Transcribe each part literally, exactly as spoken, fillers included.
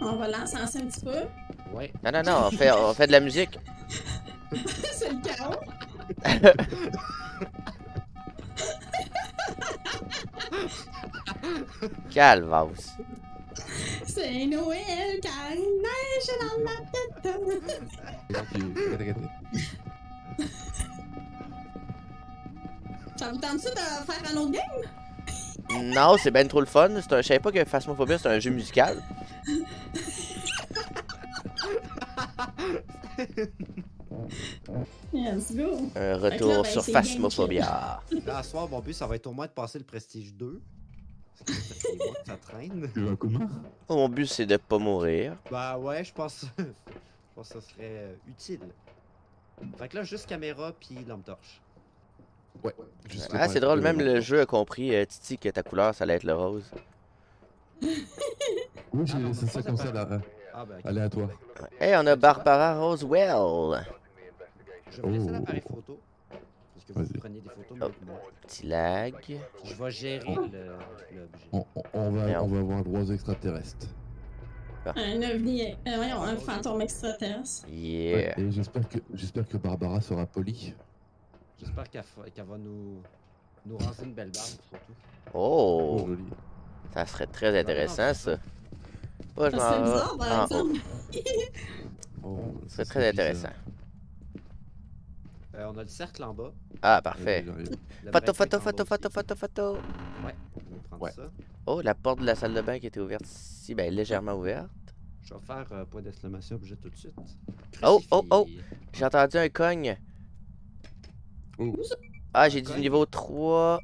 On va l'encenser un petit peu. Ouais. Non, non, non, on fait, on fait de la musique. C'est le chaos. Calvasse. C'est Noël quand il neige dans ma tête. Ça me tente-tu de faire un autre game? Non, c'est ben trop le fun. C'est un... Je savais pas que Phasmophobia c'est un jeu musical. Let's go! Un retour là, ben, sur Phasmophobia. Là, ce soir, mon but, ça va être au moins de passer le Prestige deux. Ça traîne. Mon but, c'est de pas mourir. Bah ouais, je pense... je pense que ça serait utile. Fait que là, juste caméra puis lampe torche. Ouais. Juste ah, c'est drôle, même le jeu a compris, euh, Titi, que ta couleur, ça allait être le rose. Oui, c'est ça comme ça, là. Ah, ben, allez à toi. Hey, on a Barbara Roswell. Je vais laisser l'appareil photo. Parce que vous prenez des photos. Oh. Petit lag. Je vais gérer oh. l'objet. On, on, on, va, on va avoir un gros extraterrestre. Ah. Un ovni. Euh, voyons, un fantôme extraterrestre. Yeah. Ouais, j'espère que, j'espère que Barbara sera polie. J'espère qu'elle qu va nous, nous raser une belle barbe, surtout. Oh! oh ça serait très intéressant, non, non, ça. Pas genre. C'est bizarre, par exemple. Oh, ça serait très intéressant. Euh, on a le cercle en bas. Ah, parfait. Photo, photo, photo, photo, photo, photo. Ouais, on va prendre ouais. ça. Oh, la porte de la salle de bain qui était ouverte ici, ben légèrement ouverte. Je vais faire euh, point d'exclamation objet tout de suite. Crucifié. Oh, oh, oh! J'ai entendu un cogne. Ouh. Ah, j'ai dit niveau trois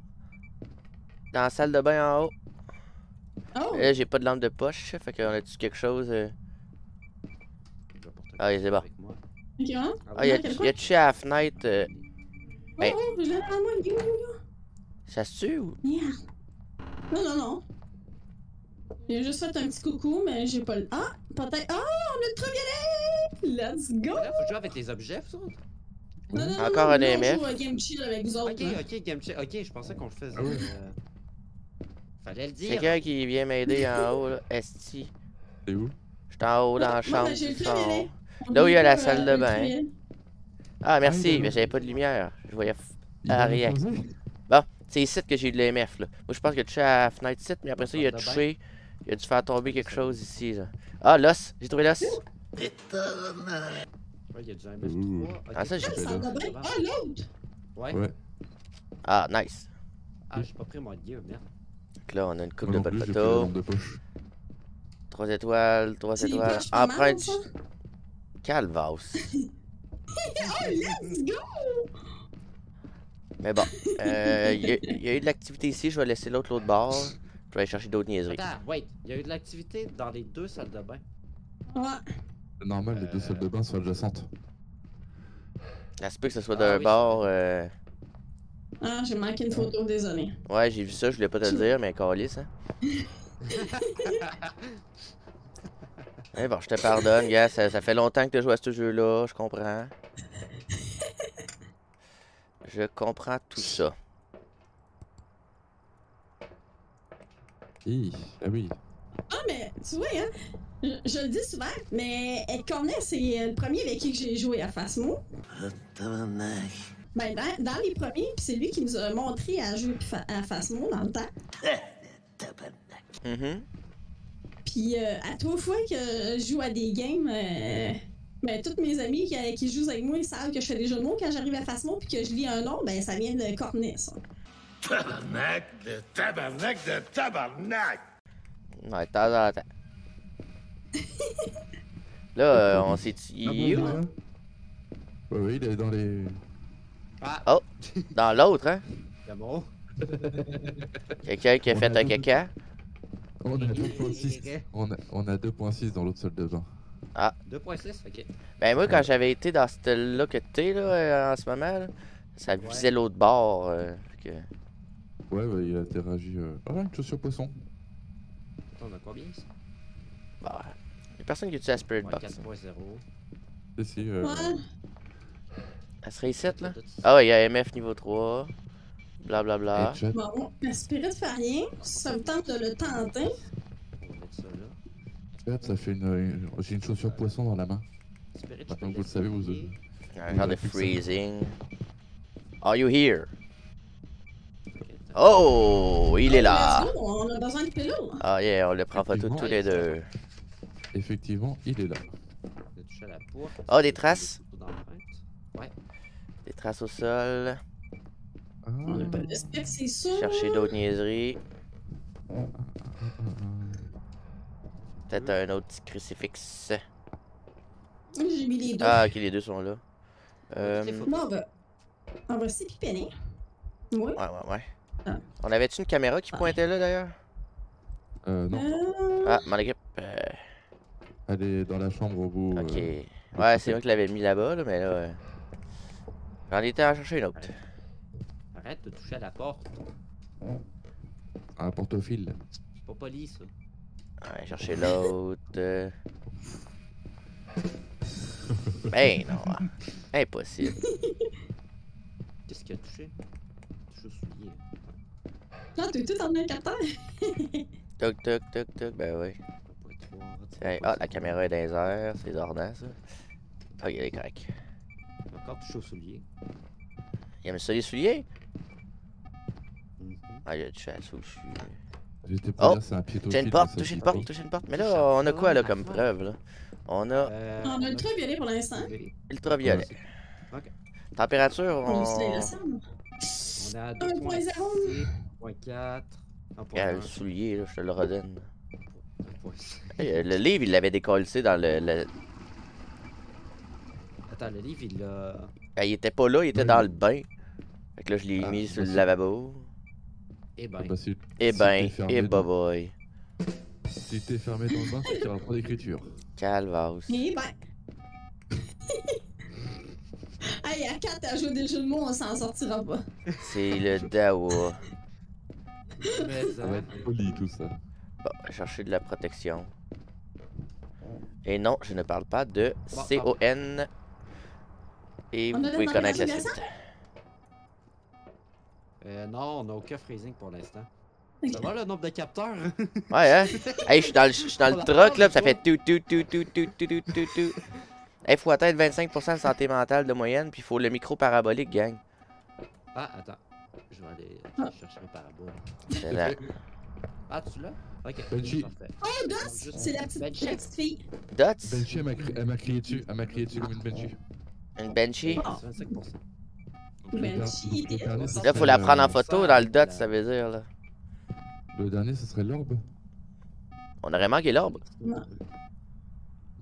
dans la salle de bain en haut. Oh. Là, j'ai pas de lampe de poche, fait qu'on a-tu quelque chose? Euh... Ah, c'est bon. Okay, hein? Ah, y'a touché à la fenêtre. Euh... Oh, hey. oh, je l'ai dans moi, yo, yo, yo. Ça se tue ou? Yeah. Non, non, non. J'ai juste fait un petit coucou, mais j'ai pas le. Ah, peut-être. Ah, oh, on a ultraviolet! Let's go! Là, faut jouer avec les objets, ça. Non, non, Encore non, non, un E M F. On joue à Game Chill avec vous autres. Ok, hein. ok, Game Chill. Ok, je pensais qu'on le faisait. Euh... Fallait le dire. C'est quelqu'un qui vient m'aider en haut, là. Esti. C'est où? J'étais en haut dans la chambre. Moi, là où il y a la salle de bain. Ah, merci, mais j'avais pas de lumière. Je voyais rien. Bon, c'est ici que j'ai eu de l'E M F, là. Moi, je pense qu'il a touché à la fenêtre ici, mais après ça, il a touché. Il a dû faire tomber quelque chose ici, là. Ah, l'os. J'ai trouvé l'os. Ouais, il y a déjà un M F trois. Ah, ça, j'ai fait là. Ah, l'autre. Ouais. Ah, nice. Ah, j'ai pas pris mon gear, merde. Donc là, on a une coupe de bonnes photos. Trois étoiles, trois étoiles. Empreinte. Calvasse. Oh, let's go! Mais bon, euh, il y, y a eu de l'activité ici, je vais laisser l'autre l'autre bord. Je vais aller chercher d'autres niaiseries. Attends, wait, il y a eu de l'activité dans les deux salles de bain. Ouais. C'est normal, les euh... deux salles de bain sont adjacentes. Ça se peut que ce soit d'un ah, oui. bord. Euh... Ah, j'ai manqué une photo, désolé. Ouais, j'ai vu ça, je voulais pas te le dire, mais câlisse, hein. Eh bon, je te pardonne, gars, ça, ça fait longtemps que tu joues à ce jeu-là, je comprends. Je comprends tout ça. Hi, ah oui. Ah, mais tu vois, hein, je, je le dis souvent, mais elle connaît, c'est le premier avec qui j'ai joué à Phasmo. Ben, dans, dans les premiers, puis c'est lui qui nous a montré à jouer à Phasmo dans le temps. Mm-hmm. Puis euh, à trois fois que je joue à des games, euh, ben toutes mes amies qui, qui jouent avec moi, ils savent que je fais des jeux de mots. Quand j'arrive à Phasmo puis que je lis un nom, ben ça vient de Cornet, ça. Tabarnak de tabarnak de tabarnak! Ouais, t'as attends. Là, euh, on s'est tué. Ah, oui, oui, il est dans les... Ah. Oh! Dans l'autre, hein? C'est bon. Quelqu'un qui a on fait a un caca. On a deux point six on a, on a dans l'autre salle de bain. Ah. deux point six, ok. Ben moi quand j'avais été dans cette là que t'es là en ce moment, là, ça visait ouais. l'autre bord. Euh, que... Ouais, bah il a interagi... Euh... Ah, une chaussure poisson. Attends, on a combien ça? Bah, y'a personne qui utilise la Spiritbox. Ouais, quatre point zéro. Si, si, euh... Ouais. Elle serait ici là? Ah ouais, y'a M F niveau trois. Blablabla. Bla, bla. Bon, la spirit fait rien, ça me tente de le tenter. quatre, ça fait une... J'ai une chaussure poisson dans la main. Spirit, maintenant que vous le savez, vous... Regardez, freezing. Are you here? Oh, il est là. On a besoin de pélo. Ah yeah, on le prend pas tous tous les deux. Effectivement, il est là. Oh, des traces. Ouais. Des traces au sol. Ah. On n'a pas d'espère que c'est sûr. Chercher d'autres niaiseries. Peut-être un autre petit crucifix. J'ai mis les deux. Ah, ok, les deux sont là. Euh... Bon, bah, on va s'y pipener. Ouais, ouais, ouais. ouais. Ah. On avait-tu une caméra qui pointait ah. là d'ailleurs? Euh, non. Euh... Ah, mon équipe. Euh... Elle est dans la chambre au bout. Ok. Euh... Ouais, c'est moi qui l'avais mis là-bas, là, mais là. Euh... J'en étais à chercher une autre. Arrête de toucher à la porte. À la porte au fil. C'est pas poli, ça. Ouais, chercher l'autre. Mais non, hein. Impossible. Qu'est-ce qu'il a touché? Non, t'es tout en un carton. Toc, toc, toc, toc, ben oui. Hey, ah, la caméra est dans les airs, c'est ordinant ça. Ah, il est correct. Encore touché aux souliers. Il aime ça les souliers? Mm-hmm. Ah, il a touché à la souche. Oh! Touchez une porte, touchez une porte, touchez une porte. Mais là, on a quoi là comme preuve là? On a. Euh... On a ultraviolet pour l'instant. Ultraviolet. Okay. Température, on. On est à deux point zéro, deux point quatre. Ah, le soulier, là, je te le redonne. Hey, le livre, il l'avait décollé dans le, le. Attends, le livre, il l'a. Ah, il était pas là, il était oui. dans le bain. Fait que là, je l'ai ah, mis sur le lavabo. Eh ben. Eh ben, eh bye bye. Si t'es fermé dans le bain, tu n'auras pas d'écriture. Calvaos. Eh ben. Hey, à quatre à jouer des jeux de mots, on s'en sortira pas. C'est le dawa. Mais ça va être poli tout ça. Bon, chercher de la protection. Et non, je ne parle pas de C O N. Et vous pouvez connaître la suite. Euh, non, on n'a aucun freezing pour l'instant. Ça va le nombre de capteurs? Ouais, hein? Hey, je suis dans le truck là, ça fait tout, tout, tout, tout, tout, tout, tout, tout. Hey, faut atteindre vingt-cinq pour cent de santé mentale de moyenne, puis faut le micro parabolique, gang. Ah, attends. Je vais aller ah. chercher un parabole. C'est là. Ah, tu l'as? Ok. Banshee. Oh, Dots! C'est la petite, petite fille. Dots? Banshee, elle m'a crié dessus. Elle m'a crié dessus comme une Banshee. Une Banshee? Oh. Banshee, là, faut la prendre en photo dans le Dots, ça veut dire, là. Le dernier, ce serait l'orbe. On aurait manqué l'orbe. Non.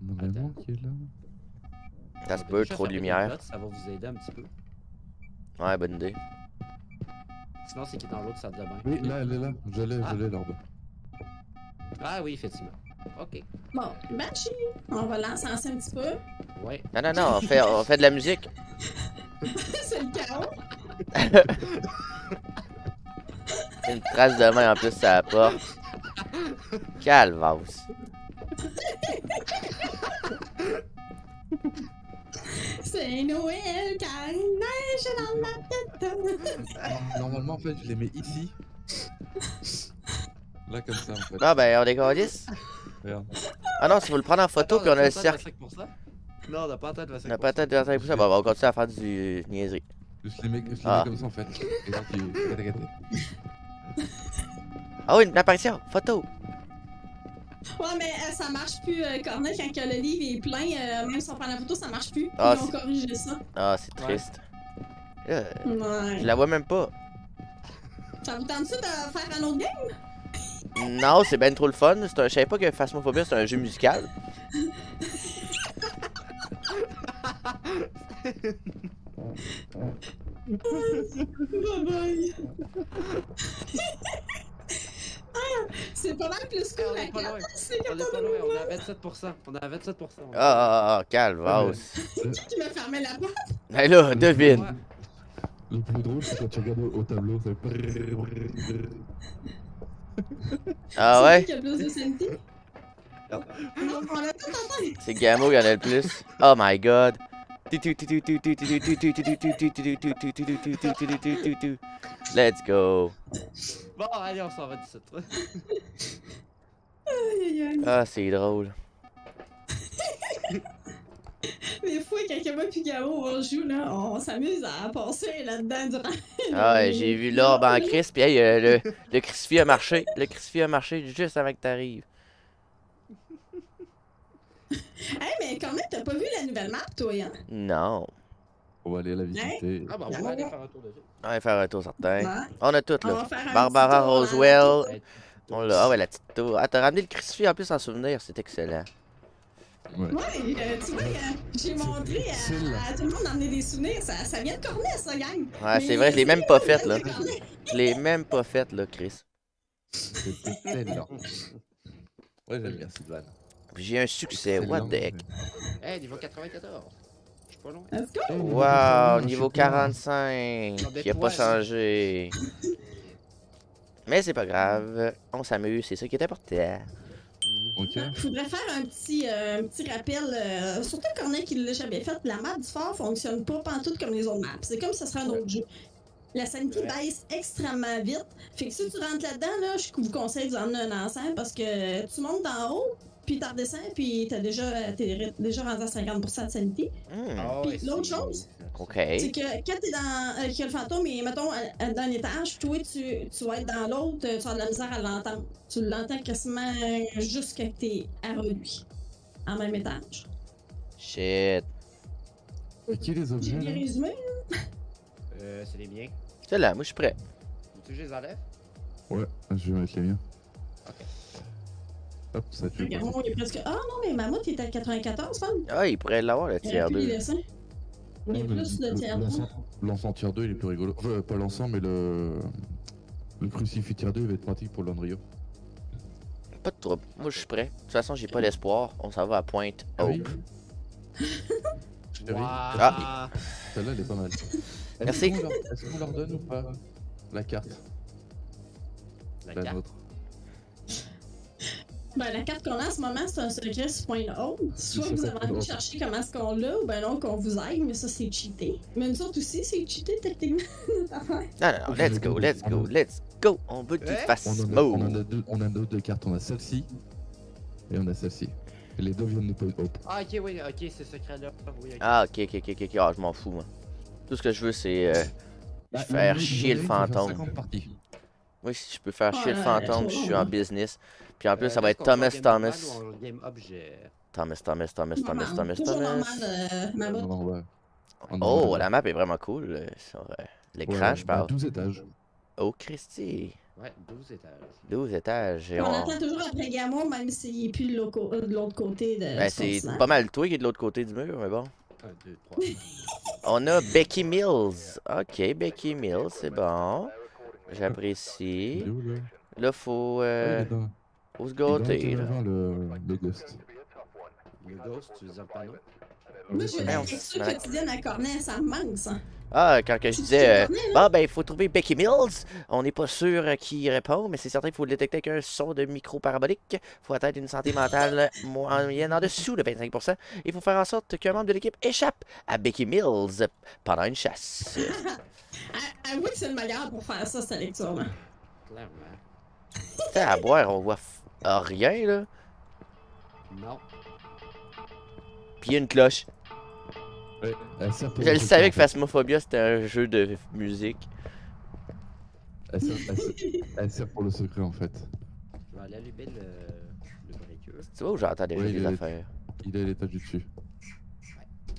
On aurait manqué l'orbe. Ça se peut, trop de lumière. Ça va vous aider un petit peu. Ouais, bonne idée. Sinon, c'est qui est dans l'autre salle de bain. Oui, là, elle est là. Je l'ai, je l'ai, l'orbe. Ah oui, effectivement. Ok. Bon, Banshee, on va l'encenser un petit peu. Ouais. Non, non, non, on fait, on fait de la musique. C'est le chaos. Une trace de main en plus, ça a pas. Calvasse. C'est Noël, car il neige dans ma tête. Normalement, en fait, je les mets ici. Là, comme ça, en fait. Non, ben, on décalisse. Ah non, si vous le prenez en photo, puis on a le cercle. Non, on n'a pas atteint de vingt-cinq pour cent. On n'a pas atteint de vingt-cinq pour cent. Bon, on continue à faire du niaiserie. Je les mets comme ça, en fait. Ah oui, une apparition, photo. Ouais, mais euh, ça marche plus, euh, Cornet, quand que le livre est plein, euh, même si on prend la photo, ça marche plus. Ah, ils ont corrigé ça. Ah, c'est triste. Ouais. Euh, ouais. Je la vois même pas. Ça vous tente-tu de faire un autre game? Non, c'est ben trop le fun. Je savais pas que Phasmophobia, c'est un jeu musical. Bye bye. Ah, c'est pas mal plus cool, la carte. On est à vingt-sept pour cent. On est à vingt-sept pour cent. Ah, oh, calvaus. C'est qui qui m'a fermé la porte? Hé là, devine. Le plus drôle, c'est quand tu regardes au tableau. Ah ouais? C'est Gamo qui en a le plus. Oh my god. Let's go. Bon, allez, on s'en va d'ici. Ah, c'est drôle. Des fois, quand moi puis Gao, on joue, là, on s'amuse à penser là-dedans durant... Ah, ouais, j'ai vu l'orbe en crisp, puis hey, euh, le, le crucifix a marché. Le crucifix a marché juste avant que t'arrives. Hey, mais quand même, t'as pas vu la nouvelle map, toi, hein? Non. On va aller la visiter. Hein? Ah, bah, on va aller faire un tour de jeu. On va faire un tour, certain. Ouais. On a tout, là. Barbara Roswell. On l'a. Ah, ouais, la petite tour. Ah, t'as ramené le crucifix en plus en souvenir, c'est excellent. Ouais, ouais euh, tu vois, euh, j'ai montré à, à tout le monde d'emmener des souvenirs. Ça, ça vient de Cornet, ça, gang. Ouais, c'est vrai, je l'ai même pas faite, là. Je l'ai même pas faite, là, Chris. C'était énorme. Ouais, j'aime bien cette vanne. J'ai un succès, what the heck. Hey, niveau quatre-vingt-quatorze. Je suis pas loin. Let's go. Wow, niveau quarante-cinq. Il a pas changé. Mais c'est pas grave. On s'amuse, c'est ça qui est important. Okay. Il faudrait faire un petit, euh, un petit rappel, euh, surtout le Cornet qui l'a jamais fait, la map du fort fonctionne pas pantoute comme les autres maps, c'est comme si ce serait un autre jeu. La sanité ouais. baisse extrêmement vite, fait que si tu rentres là-dedans, là, je vous conseille de vous emmener un ensemble parce que tu montes d'en haut, puis t'en redescends, puis t'es déjà, déjà rendu à cinquante pour cent de sanité. Mmh. Oh, puis l'autre chose, okay. c'est que quand t'es dans, euh, que le fantôme est, mettons, dans un étage, toi, tu, tu vas être dans l'autre, tu as de la misère à l'entendre. Tu l'entends quasiment jusqu'à que t'es à lui, en même étage. Shit. C'est qui les objets? J'ai les résumés, là? Euh, c'est les miens. C'est là, moi je suis prêt. Tu les enlèves? Ouais, je vais mettre les miens. Ok. Hop, ça tue. Regarde, il est presque... Ah non, mais Mammouth il était à quatre-vingt-quatorze, femme. Ah, il pourrait l'avoir, le tiers deux. Il est plus le tiers deux. L'ensemble tiers deux, il est plus rigolo. Enfin, pas l'ensemble, mais le... Le crucifix tiers deux, il va être pratique pour l'Andrio. Pas de trouble. Moi, je suis prêt. De toute façon, j'ai pas d'espoir. On s'en va à Pointe Hope. Ah, celle-là, elle est pas mal. Merci. Est-ce qu'on leur donne ou pas la carte? La carte. Ben, la carte qu'on a en ce moment, c'est un secret sur Point Home. Soit vous avez envie de chercher comment est-ce qu'on l'a, ou ben non, qu'on vous aille, mais ça, c'est cheaté. Mais nous autres aussi, c'est cheaté, techniquement. Non, non, non, let's go, let's go, let's go. On veut du Phasmo. On a deux cartes, on a celle-ci, et on a celle-ci. Les deux viennent de Point Home. Ah, ok, oui, ok, c'est secret-là. Ah, ok, ok, ok, ok, ah, je m'en fous, moi. Tout ce que je veux, c'est faire chier le fantôme. Oui, si je peux faire chier le fantôme, je suis en business. Puis en plus, euh, ça va être Thomas Thomas. Thomas Thomas Thomas Thomas Thomas Thomas. Oh, la map est vraiment cool. Sur l'écran, je parle. douze étages. Oh, Christy. Ouais, douze étages. douze étages. Et on, on attend toujours après Gamon, même s'il est plus de l'autre côté. De... Ben, c'est pas mal toi qui est de l'autre côté du mur, mais bon. un, deux, trois. On a Becky Mills. Ok, Becky Mills, c'est bon. J'apprécie. Là, faut. Euh... Faut se gâter. Le, le ghost. Le ghost, tu veux dire pas non? Moi, je veux la lecture quotidienne à Cornet, ça me manque, ça. Ah, quand que je disais, euh, ah ben, il faut trouver Becky Mills. On n'est pas sûr euh, qui répond, mais c'est certain qu'il faut le détecter avec un son de micro parabolique. Faut atteindre une santé mentale moyenne en dessous de vingt-cinq pour cent. Il faut faire en sorte qu'un membre de l'équipe échappe à Becky Mills pendant une chasse. Avouez que c'est le meilleur pour faire ça, cette lecture-là. Clairement. T'as à boire, on voit ah, rien là. Non. Puis une cloche. Ouais, je le savais que Phasmophobia c'était un jeu de musique. Elle sert, elle, sert, elle sert pour le secret en fait. Je vais aller allumer le, le breaker. Tu vois où j'entends déjà ouais, des affaires. Il est à l'étage du dessus. Ouais.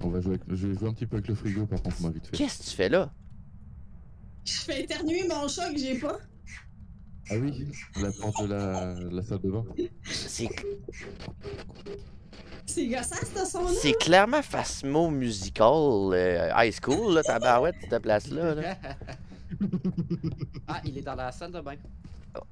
On va jouer avec... Je vais jouer un petit peu avec le frigo par contre moi vite fait. Qu'est-ce que tu fais là? Je fais éternuer mon chat que j'ai pas. Ah oui, la porte de la, la salle de bain. C'est... C'est gossant, ce son-là. C'est clairement Phasmo Musical euh, High School, là, ta barouette, ta place-là. Là. Ah, il est dans la salle de bain. Oh.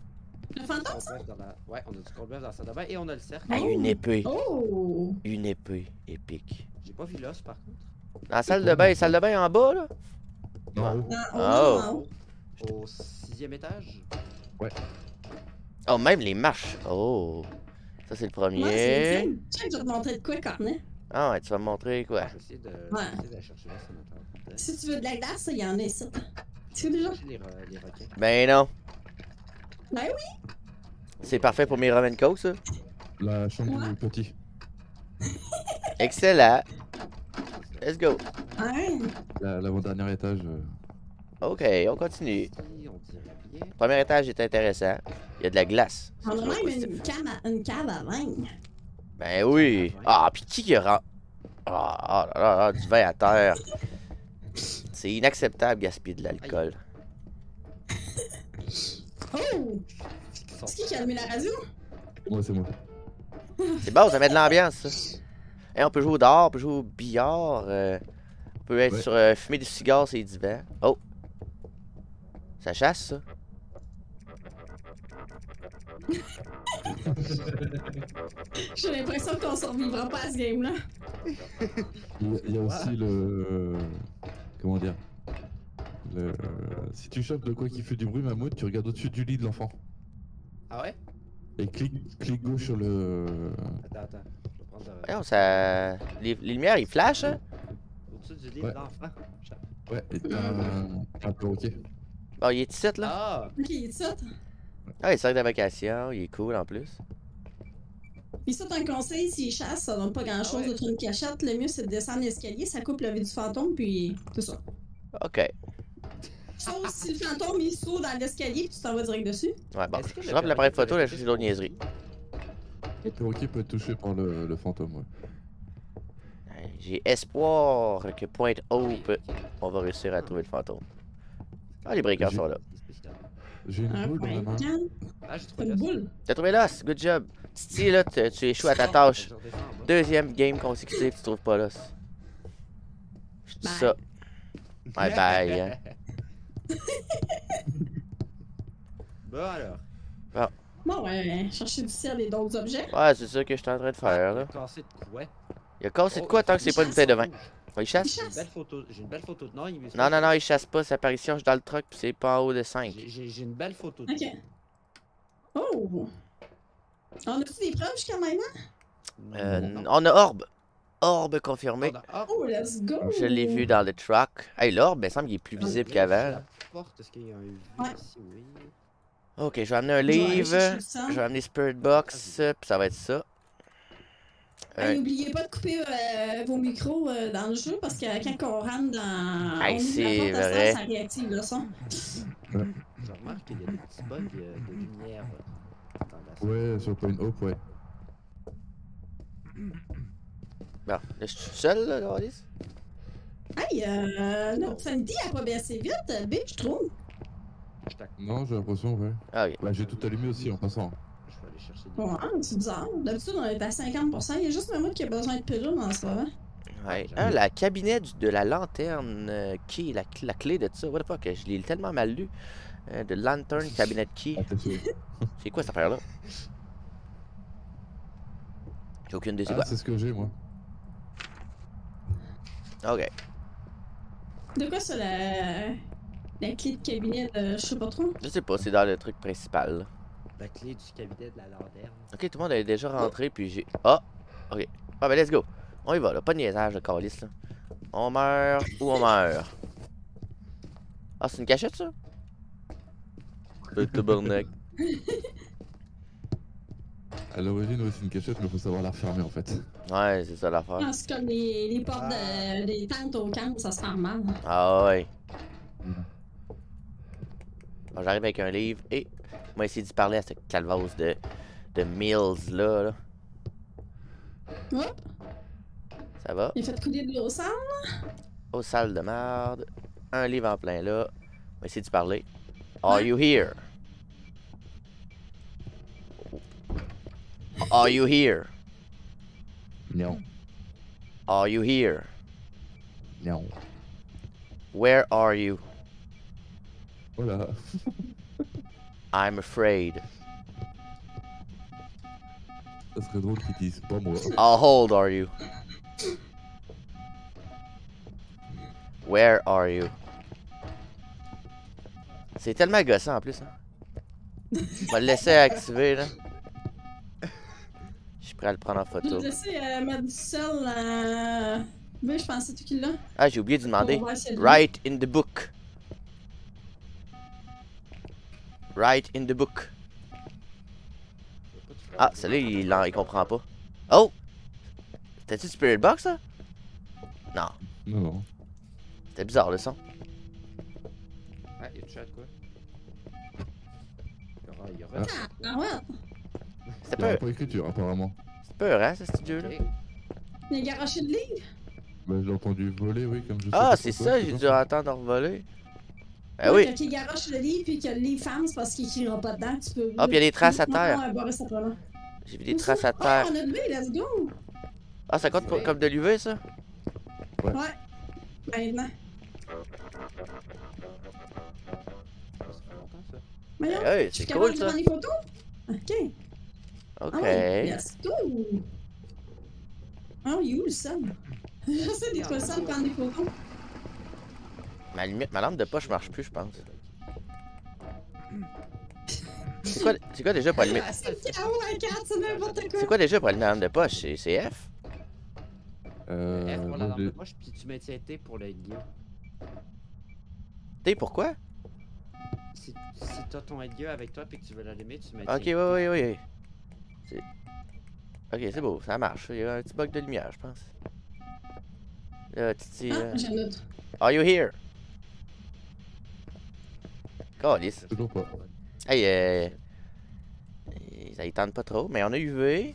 Le fantôme, ça? La... Ouais, on a du cold-bluff dans la salle de bain et on a le cercle. Ah, une épée. Oh. Une épée épique. J'ai pas vu l'os, par contre. Dans la salle de bain, salle de bain en bas, là? Non. Oh. Oh. Au sixième étage? Ouais. Oh, même les marches! Oh! Ça, c'est le premier. Ouais, c'est je vais te montrer de quoi, Cornet. Ah, ouais, tu vas me montrer quoi? J'essaie de... Ouais. De la chercher là, ça si tu veux de la glace, il y en a ici. Tu veux déjà? Les, les ben non! Ben oui! C'est parfait pour mes rum and coke, ça. La chambre du petit. Excellent. Let's go. Ouais. L'avant-dernier étage. Euh... Ok, on continue. Le premier étage est intéressant. Il y a de la glace. On a même une cave à, une cave à vin. Ben oui. Ah, pis qui qui rend... Ah, oh, là là là, du vin à terre. C'est inacceptable, gaspiller de l'alcool. Oh! C'est qui qui a allumé la radio? Ouais, c'est moi. C'est bon, ça met de l'ambiance, ça. Hey, on peut jouer au dehors, on peut jouer au billard. Euh, on peut être ouais. sur euh, fumer des cigares, c'est divin. Oh! Ça chasse, ça? J'ai l'impression qu'on survivra pas à ce game-là. Il, il y a aussi wow. le... Euh, comment dire? Le, euh, si tu chopes de quoi qui fait du bruit, mammouth, tu regardes au-dessus du lit de l'enfant. Ah ouais? Et clique, clique gauche sur le... Attends, attends. Je vais prendre le... Voyons, ça... Les, les lumières, ils flashent, hein? Au-dessus du lit ouais. de l'enfant. Ouais, et t'as euh... un perroquet. Bon, il est ici, là. Ah! Ok, il est ici. Ah, il sort de la vacation, il est cool en plus. Puis ça, un conseil, s'il chasse, ça donne pas grand-chose ah ouais. autour d'une cachette. Le mieux, c'est de descendre l'escalier, ça coupe la vie du fantôme, puis tout ça. Ok. Sauf si le fantôme, il saute dans l'escalier, puis tu t'en vas direct dessus. Ouais, bon, je drop l'appareil photo, là, je suis de l'autre niaiserie. Le perroquet peut être touché par le, le fantôme, ouais. J'ai espoir que Point Hope, on va réussir à trouver le fantôme. Ah, les breakers sont là. J'ai une boule dans la main. Ah, j'ai trouvé une boule. T'as trouvé l'os, good job. Titi, là, tu échoues à ta tâche. Deuxième game consécutive, tu trouves pas l'os. Je dis ça. Bye bye, hein. Bon alors. Bon. Bon, ouais, chercher du ciel et d'autres objets. Ouais, c'est ça que je suis en train de faire, là. Il a cassé de quoi? Il a cassé de quoi tant que c'est pas une bouteille de vin? Il chasse? J'ai une belle photo de... Non, il... non, non, non, il chasse pas. Sa apparition, je suis dans le truck pis c'est pas en haut de cinq. J'ai une belle photo de... Ok. Oh! On a tous des preuves jusqu'à maintenant? Euh, non, non. On a orbe. Orbe confirmé. Orbe. Oh, let's go! Je l'ai vu dans le truck. Hey, l'orbe, il semble qu'il est plus visible qu'avant. Ouais. Ok, je vais amener un livre. Je vais amener Spiritbox. Pis ça va être ça. Euh... N'oubliez pas de couper euh, vos micros euh, dans le jeu parce que euh, quand on rentre dans... Hey, c'est vrai. Ça réactive le son. Je remarque qu'il y a des petits bugs euh, de lumière dans la... Ouais, sur Point Hope, ouais. Bon, là je suis seul là, Alice. Hey, euh, non, Sandy a pas baissé vite, euh, B, je trouve. Non, j'ai l'impression, ouais. Ah, ok. Bah, j'ai tout allumé aussi en passant. Ouais, c'est bizarre. D'habitude, on est à cinquante pour cent. Il y a juste Mammouth qui a besoin de pilule dans ce moment. Ouais. Ah, la cabinet du, de la lanterne euh, key, la, la clé de ça. What the fuck, je l'ai tellement mal lu. Euh, de lantern cabinet key. C'est quoi cette affaire-là? J'ai aucune idée. Ah, c'est ce que j'ai, moi. Ok. De quoi ça, la... la clé de cabinet de... Je sais pas trop. Je sais pas, c'est dans le truc principal, là. La clé du cabinet de la lanterne. Ok, tout le monde est déjà rentré, puis j'ai... Ah! Oh, ok. Ah ben, let's go. On y va, là. Pas de niaisage de calice, là. On meurt ou on meurt. Ah, c'est une cachette, ça? Le tabarnak. À l'origine, oui, c'est une cachette, mais faut savoir la refermer, en fait. Ouais, c'est ça l'affaire. C'est comme les, les portes ah. de, des tentes au camp, ça se ferme mal. Ah ouais. Mmh. Bon, j'arrive avec un livre et... On va essayer d'y parler à ce calvose de, de Mills là, là. Ouais. Ça va? Il fait couler de l'eau sale. Eau sale de merde. Un livre en plein là. On va essayer d'y parler. Are ouais. you here? Are you here? Non. Are you here? Non. Where are you? Voilà. I'm afraid. Ça serait drôle qu'ils disent pas moi. How old are you? Where are you? C'est tellement gossant en plus, hein. On va le laisser activer, là. Je suis prêt à le prendre en photo. Je vais le laisser euh, mettre du sel à... Mais je pensais tout qu'il l'a. Ah, j'ai oublié de demander. Write in the book. Right in the book. Ah, celui-là, il, il comprend pas. Oh! C'était-tu Spiritbox, ça? Non. Non, non. C'était bizarre, le son. Ah, il y a du chat, quoi. Il y aura... Ah, ouais! C'était peur. Pas écriture, apparemment. C'est peur, hein, ce studio-là? Okay. Il a garoché de livres? Ben, j'ai entendu voler, oui, comme je sais. Ah, c'est ça, j'ai dû entendre voler. Ben oui. Quand il garoche le livre et que le livre ferme, c'est parce qu'il écrira pas dedans. Tu peux. Ah, pis il y a des traces à terre. J'ai vu des traces à terre. Ah, on a de l'U V, let's go! Ah, ça compte comme de l'U V, ça? Ouais. Ouais. Maintenant. Mais c'est cool, ça. Tu peux prendre des photos? Ok. Ok. Let's go! Oh, il est où le seul? Je sais, t'es pas le seul de prendre des photos. Ma limite, ma lampe de poche marche plus, je pense. C'est quoi, quoi déjà pour allumer? C'est quoi déjà pour allumer la lampe de poche? C'est F? Euh... F pour la lampe de poche, puis tu mets T pour le guillot. T pourquoi? Si, si t'as ton guillot avec toi puis que tu veux l'allumer, tu mets T. Ok, oui, oui, oui. C'est... Ok, c'est beau, ça marche. Il y a un petit bug de lumière, je pense. Là, Titi... Ah, j'ai un autre. Are you here? Oh, les... Toujours pas. Hey, euh... ils tentent pas trop, mais on a U V.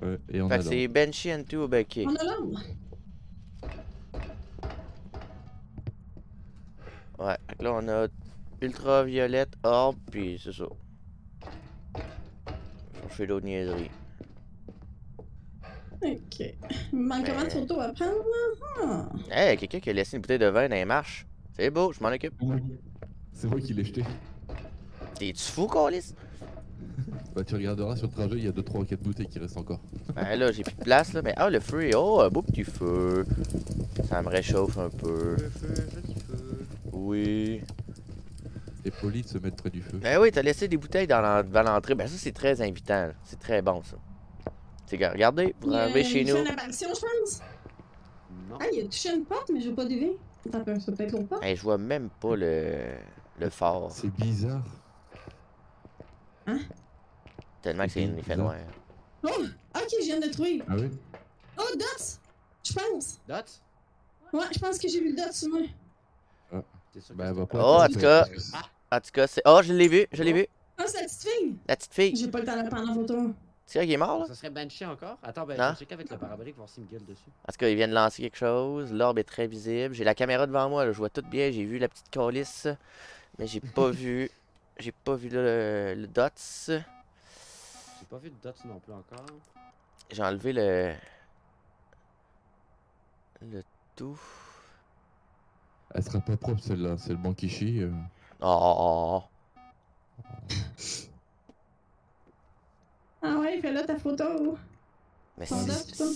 Ouais, et on fait a que c'est Banshee and two Becky. On a l'ombre. Ouais, fait que là on a ultraviolette, orbe, puis c'est ça. Je fais d'autres niaiseries. Ok. Il me manque comment de photos à prendre là? Hum. Hey, quelqu'un qui a laissé une bouteille de vin dans les marches. C'est beau, je m'en occupe. C'est moi qui l'ai jeté. T'es-tu fou, Colis? Bah, tu regarderas sur le trajet, il y a deux, trois, quatre bouteilles qui restent encore. Ben là, j'ai plus de place là, mais ah, le feu est. Oh, un beau petit feu. Ça me réchauffe un peu. Le feu, joli feu. Oui. C'est poli de se mettre près du feu. Ben oui, t'as laissé des bouteilles dans l'entrée. Ben ça, c'est très invitant. C'est très bon, ça. C'est regardez, vous arrivez chez nous. Il y a une apparition, je pense. Non. Ah, il a touché une porte, mais j'ai pas d'idée. Attends, c'est peut-être l'autre porte. Hey, je vois même pas le. Le phare. C'est bizarre. Hein? Tellement que c'est une effet noir. Oh! Ok, je viens de le trouver. Ah oui? Oh, Dots! Je pense. Dots? Ouais, je pense que j'ai vu le Dots sur moi. Ah. T'es sûr que ben, elle va pas. Oh, en tout cas. En tout cas, c'est. Oh, je l'ai vu, je l'ai vu. Oh, c'est la petite fille. La petite fille. J'ai pas le temps de la prendre en photo. Tu sais, il est mort là? Ça serait Banshee encore? Attends, ben, je vais checker avec le parabolique voir s'il me gueule dessus. En tout cas, il vient de lancer quelque chose. L'orbe est très visible. J'ai la caméra devant moi, là. Je vois tout bien. J'ai vu la petite câlisse. Mais j'ai pas vu. J'ai pas vu le, le Dots. J'ai pas vu le Dots non plus encore. J'ai enlevé le. Le tout. Elle sera pas propre celle-là, c'est le banquichi. Euh... Oh! Ah ouais, fais là ta photo! Mais si,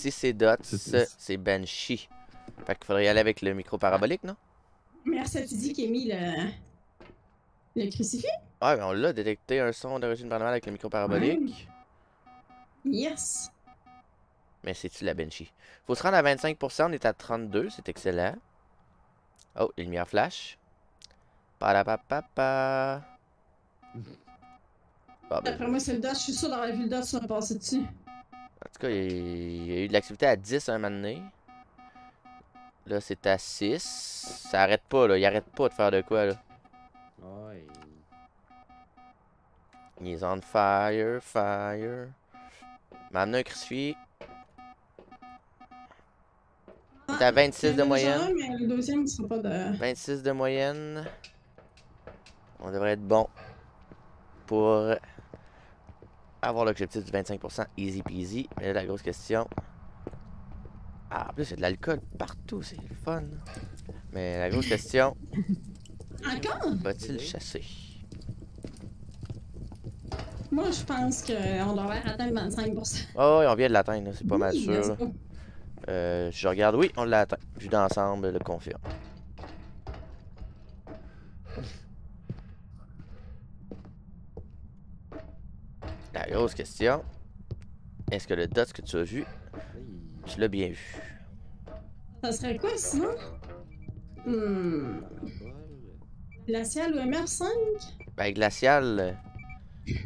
si c'est Dots, c'est Banshee. Fait qu'il faudrait y aller avec le micro parabolique, non? Mère, ça te dit qu'il a mis le. Le crucifix? Ah, mais on l'a détecté un son d'origine paranormale avec le micro parabolique. Mmh. Yes! Mais c'est-tu la Banshee? Faut se rendre à vingt-cinq pour cent, on est à trente-deux, c'est excellent. Oh, les lumières flash. Pa-da-pa-pa-pa. Bon, ben... Après moi, c'est le Dots, je suis sûr d'avoir vu le Dots sur le passé dessus. En tout cas, il y a eu de l'activité à dix à un moment donné. Là, c'est à six. Ça arrête pas, là. Il arrête pas de faire de quoi, là. Ouais. Il est on fire, fire. M'a amené un crucifix. C'est à vingt-six de moyenne. Mais le deuxième, il sera pas de... vingt-six de moyenne. On devrait être bon. Pour avoir l'objectif du vingt-cinq pour cent easy peasy. Mais là, la grosse question. Ah, en plus, il y a de l'alcool partout, c'est le fun. Mais la grosse question. Encore? Va-t-il chasser? Moi, je pense qu'on devrait atteindre vingt-cinq pour cent. Oh, on vient de l'atteindre, c'est pas oui, mal sûr. Euh, je regarde, oui, on l'a atteint. Vu d'ensemble, le confirme. La grosse question, est-ce que le Dots que tu as vu, tu l'as bien vu? Ça serait quoi sinon? Hmm. Glacial ou M R cinq? Ben, Glacial,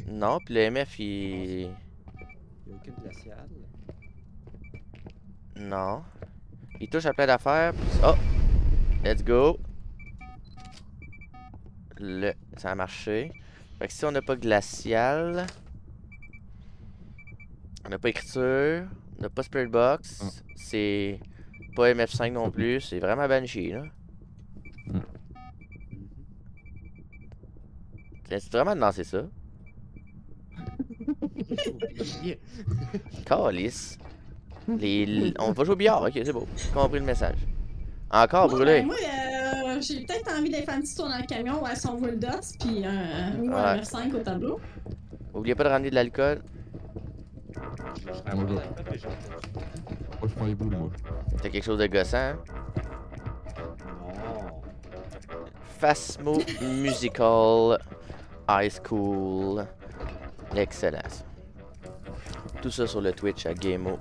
Non, puis le M F, il... Il n'y a aucune glaciale. Non. Il touche à plein d'affaires, puis... Oh! Let's go! Le... Ça a marché. Fait que si on n'a pas glacial... On n'a pas écriture, on n'a pas Spiritbox, mm. c'est pas M F cinq non plus, c'est vraiment Banshee là. Mm. T'as-tu vraiment de lancer ça? Calice. Les... On va jouer au billard, ok, c'est beau. J'ai compris le message. Encore moi, brûlé. Ben, moi, euh, j'ai peut-être envie d'être un petit tour dans le camion, ouais, si on voit le Dots, puis un M F cinq au tableau. Oubliez pas de ramener de l'alcool. Ah, moi, je prends les boules, moi. T'as quelque chose de gossant, hein? Phasmo Musical High School. Excellence. Tout ça sur le Twitch à Gameo.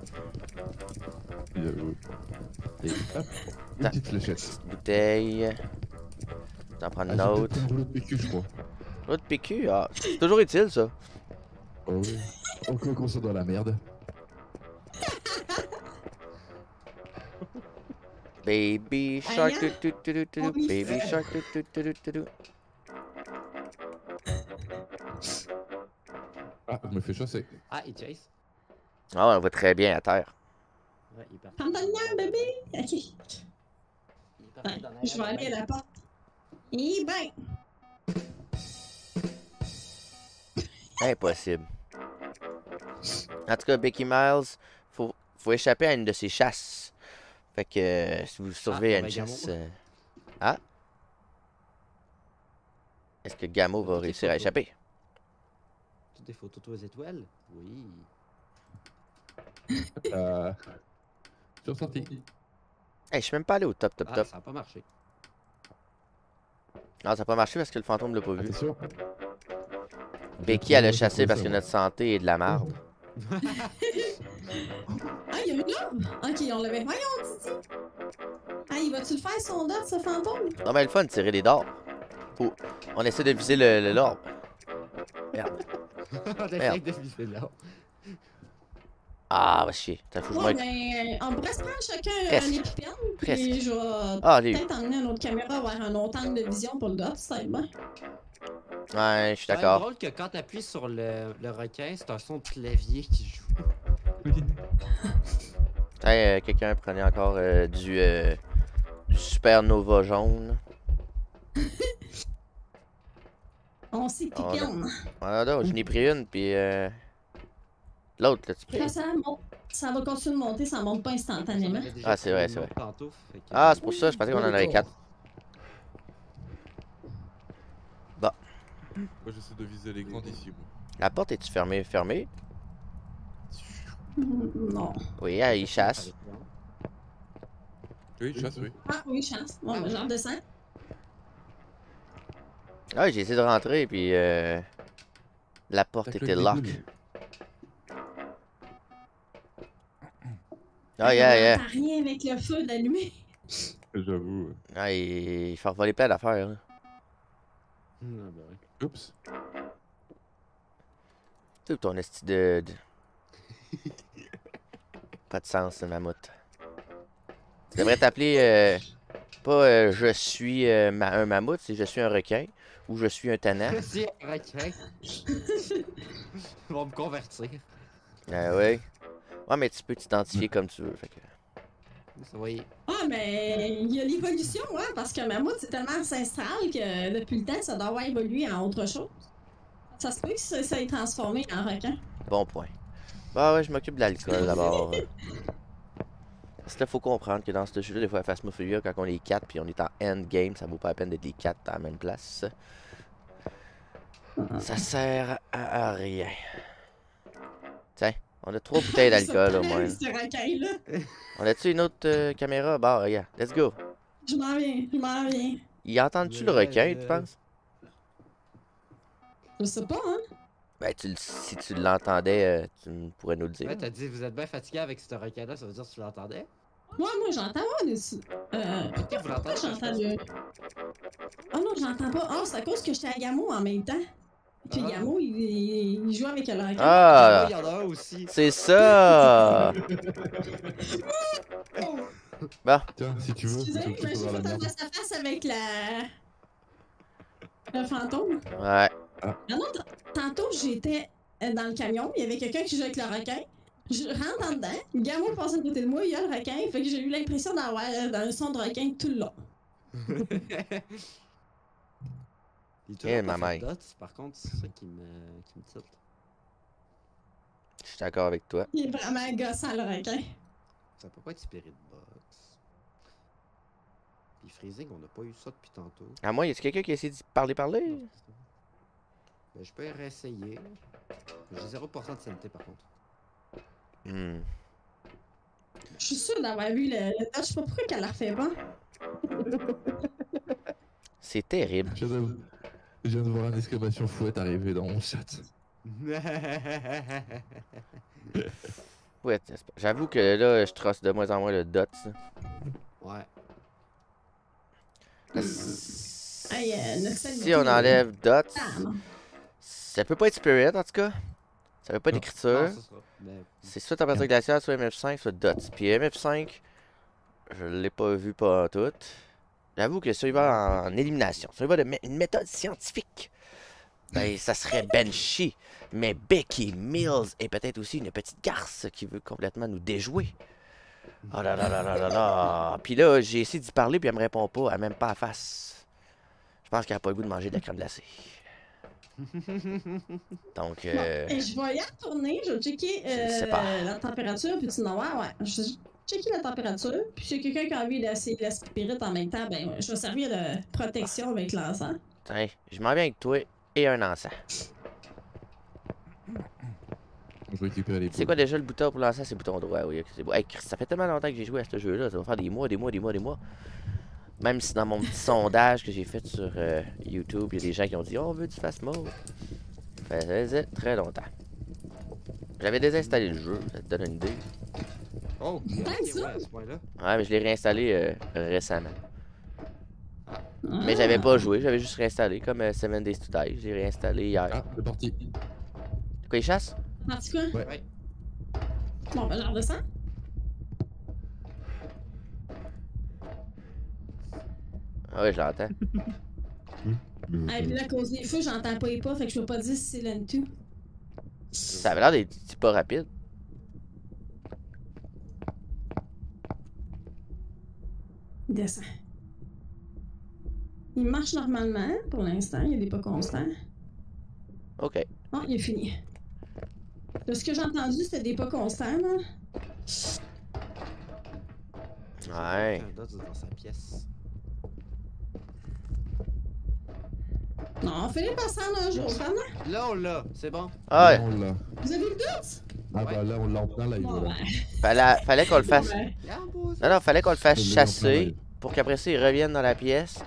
Et hop, une petite fléchette. Bouteille. T'en prends une autre. Rouleau de P Q, je crois. Rouleau de P Q, ah, c'est toujours utile ça. Oh oui. On croit qu'on soit dans la merde. Baby shark, ah, tu, tu, tu, tu, tu, baby shark, tu, tu, tu, tu, tu. Ah, je me fais chasser. Ah, il chase. Ah, on va très bien à terre. Ouais, il part. Pardonne-moi, bébé. Ok. Il part dans l'air. Je vais aller à la porte. Eh ben. Impossible. En tout cas, Becky Mills, faut, faut échapper à une de ses chasses. Fait que euh, si vous survivez ah, à une chasse. Euh... Ah? Est-ce que Gameo va réussir à échapper? Toutes des photos aux étoiles? Oui. euh. Je suis sorti. Hey, je suis même pas allé au top, top, ah, top. Ça a pas marché. Non, ça a pas marché parce que le fantôme l'a pas vu. Attention. Becky, elle a chassé parce que notre santé est de la marde. Ah, il y a eu de l'orbe! Ok, on l'avait. Voyons, Titi! Ah, il va-tu le faire son dot, ce fantôme? Non, mais le fun, tirer des dards. Oh. On essaie de viser le l'orbe. Merde. On essaie de viser l'orbe. Ah, va chier. T'as foutu moi. Mais on pourrait se prendre chacun un épipène. Puis je vais peut-être emmener une autre caméra, avoir un autre angle de vision pour le dot, c'est bon. Ouais, je suis d'accord. C'est drôle que quand t'appuies sur le, le requin, c'est un son de clavier qui joue. Hey, euh, quelqu'un prenait encore euh, du, euh, du supernova jaune. On s'est piqué. Ah non, je n'ai pris une, puis euh, l'autre, là, tu prends. Ça, ça va continuer de monter, ça monte pas instantanément. Ah, c'est vrai, c'est vrai. Tantôt, que... Ah, c'est pour ça, je pensais qu'on en avait quatre. Moi j'essaie de viser les grandes ici. La porte est-tu fermée? Fermée? Non. Oui, il chasse. Oui, il chasse, oui. Ah oui, il chasse. Bon, genre de dessin. Ah, j'ai essayé de rentrer, puis euh... la porte était lock. Ah, yeah, yeah. Ça n'a rien avec le feu d'allumer. J'avoue. Ah, il faut revoler plein d'affaires, là. Non, bah oui. Oups. Tout ton esti de... Pas de sens, ce mammouth. Tu devrais t'appeler... Euh, pas euh, je suis euh, ma un mammouth, c'est je suis un requin. Ou je suis un tannant. Je suis un requin. Ils vont me convertir. Ah ouais. Ouais, mais tu peux t'identifier comme tu veux, fait que... Oui. Ah, mais il y a l'évolution, ouais, parce que mammouth, c'est tellement ancestral que depuis le temps, ça doit avoir évolué en autre chose. Ça se peut que ça s'est transformé en requin. Bon point. Bah ouais, je m'occupe de l'alcool d'abord. Parce que là, faut comprendre que dans ce jeu-là, des fois, la Phasmophobia, quand on est quatre puis on est en endgame, ça vaut pas la peine d'être les quatre dans la même place. Ça sert à rien. Tiens. On a trois bouteilles d'alcool au moins. On a-tu une autre euh, caméra? Bah, bon, regarde, let's go. Je m'en viens, je m'en viens. Y entends-tu le requin, euh... tu penses? Je sais pas, hein. Ben, tu, si tu l'entendais, euh, tu pourrais nous le dire. Ouais, t'as dit, vous êtes bien fatigué avec ce requin-là, ça veut dire que tu l'entendais? Ouais, moi j'entends, moi, dessus. Euh. Pourquoi, pourquoi j'entends le. Oh non, j'entends pas. Oh, c'est à cause que j'étais à Gameo en même temps. Puis ah. Yamo, il, il joue avec elle. Ah, il y en a un aussi. C'est ça. Bah, tiens, si tu veux. Excusez-moi, mais j'ai fait un face à face avec la... le fantôme. Ouais. Ah. Non, non, tantôt, j'étais dans le camion, il y avait quelqu'un qui jouait avec le requin. Je rentre en dedans, Gamo passe à côté de moi, il y a le requin, fait que j'ai eu l'impression d'avoir un son de requin tout le long. Il est hey, ma maille. Dots, par contre, c'est ça qui me, qui me tilte. Je suis d'accord avec toi. Il est vraiment gossant le requin. Ça peut pas être Spiritbox. Puis freezing, on n'a pas eu ça depuis tantôt. À moi, y a quelqu'un qui a essayé de parler parler? Non, ben, je peux réessayer. J'ai zéro pour cent de santé par contre. Hmm. Je suis sûr d'avoir vu le, le touch, je sais pas pourquoi qu'elle la refait pas. C'est terrible. Je viens, de, je viens de voir une exclamation fouette arriver dans mon chat. Ouais, j'avoue que là, je trosse de moins en moins le Dots. Ouais. Hey, euh, si on enlève Dots, ah. Ça peut pas être Spirit en tout cas. Ça veut pas d'écriture. C'est soit température glaciale, soit M F cinq, soit Dots. Puis M F cinq, je l'ai pas vu pas en tout. J'avoue que ça y va en élimination. Ça y va de une méthode scientifique. Ben, ça serait Banshee. Mais Becky Mills est peut-être aussi une petite garce qui veut complètement nous déjouer. Oh là là là là là là. Puis là, j'ai essayé d'y parler, puis elle me répond pas. Elle même pas à face. Je pense qu'elle a pas le goût de manger de la crème glacée. Donc, euh... bon, je voyais tourner, je vais checker euh, la, la température, puis tu vois, ouais, je vais checker la température, puis si quelqu'un qui a envie d'essayer la Spirit en même temps, ben, je vais servir de protection avec l'encens. Tiens, je m'en viens avec toi et un encens. C'est quoi déjà le bouton pour l'encens? C'est le bouton droit, oui. Hey, ça fait tellement longtemps que j'ai joué à ce jeu-là, ça va faire des mois, des mois, des mois, des mois. Même si dans mon petit sondage que j'ai fait sur euh, YouTube, il y a des gens qui ont dit oh, on veut du Phasmo. Ça faisait très longtemps. J'avais désinstallé le jeu, ça te donne une idée. Oh, okay, ouais, à ce point-là. Ouais, mais je l'ai réinstallé euh, récemment. Ah. Mais j'avais pas joué, j'avais juste réinstallé comme euh, Seven Days to Die. J'ai réinstallé hier. Ah, c'est parti. Quoi, il chasse? Parti quoi? Ouais. Ouais. Bon, ben, genre de sang. Ah ouais, je l'entends. Ah, et puis là, à cause des feux, j'entends pas les pas, fait que je peux pas dire si c'est l'un tout. Ça avait l'air des petits pas rapides. Il descend. Il marche normalement pour l'instant, il y a des pas constants. Ok. Bon, il est fini. De ce que j'ai entendu, c'était des pas constants, là. Ouais. Dans sa pièce. Non, fais-les passer en un jour, pardon. Là, on l'a, c'est bon. Ah ouais. Là, vous avez le doute? Ah bah là, on l'entend, là, il bon, ben... Fallait, fallait qu'on le fasse... Non, non, fallait qu'on le fasse chasser pour qu'après ça, il revienne dans la pièce,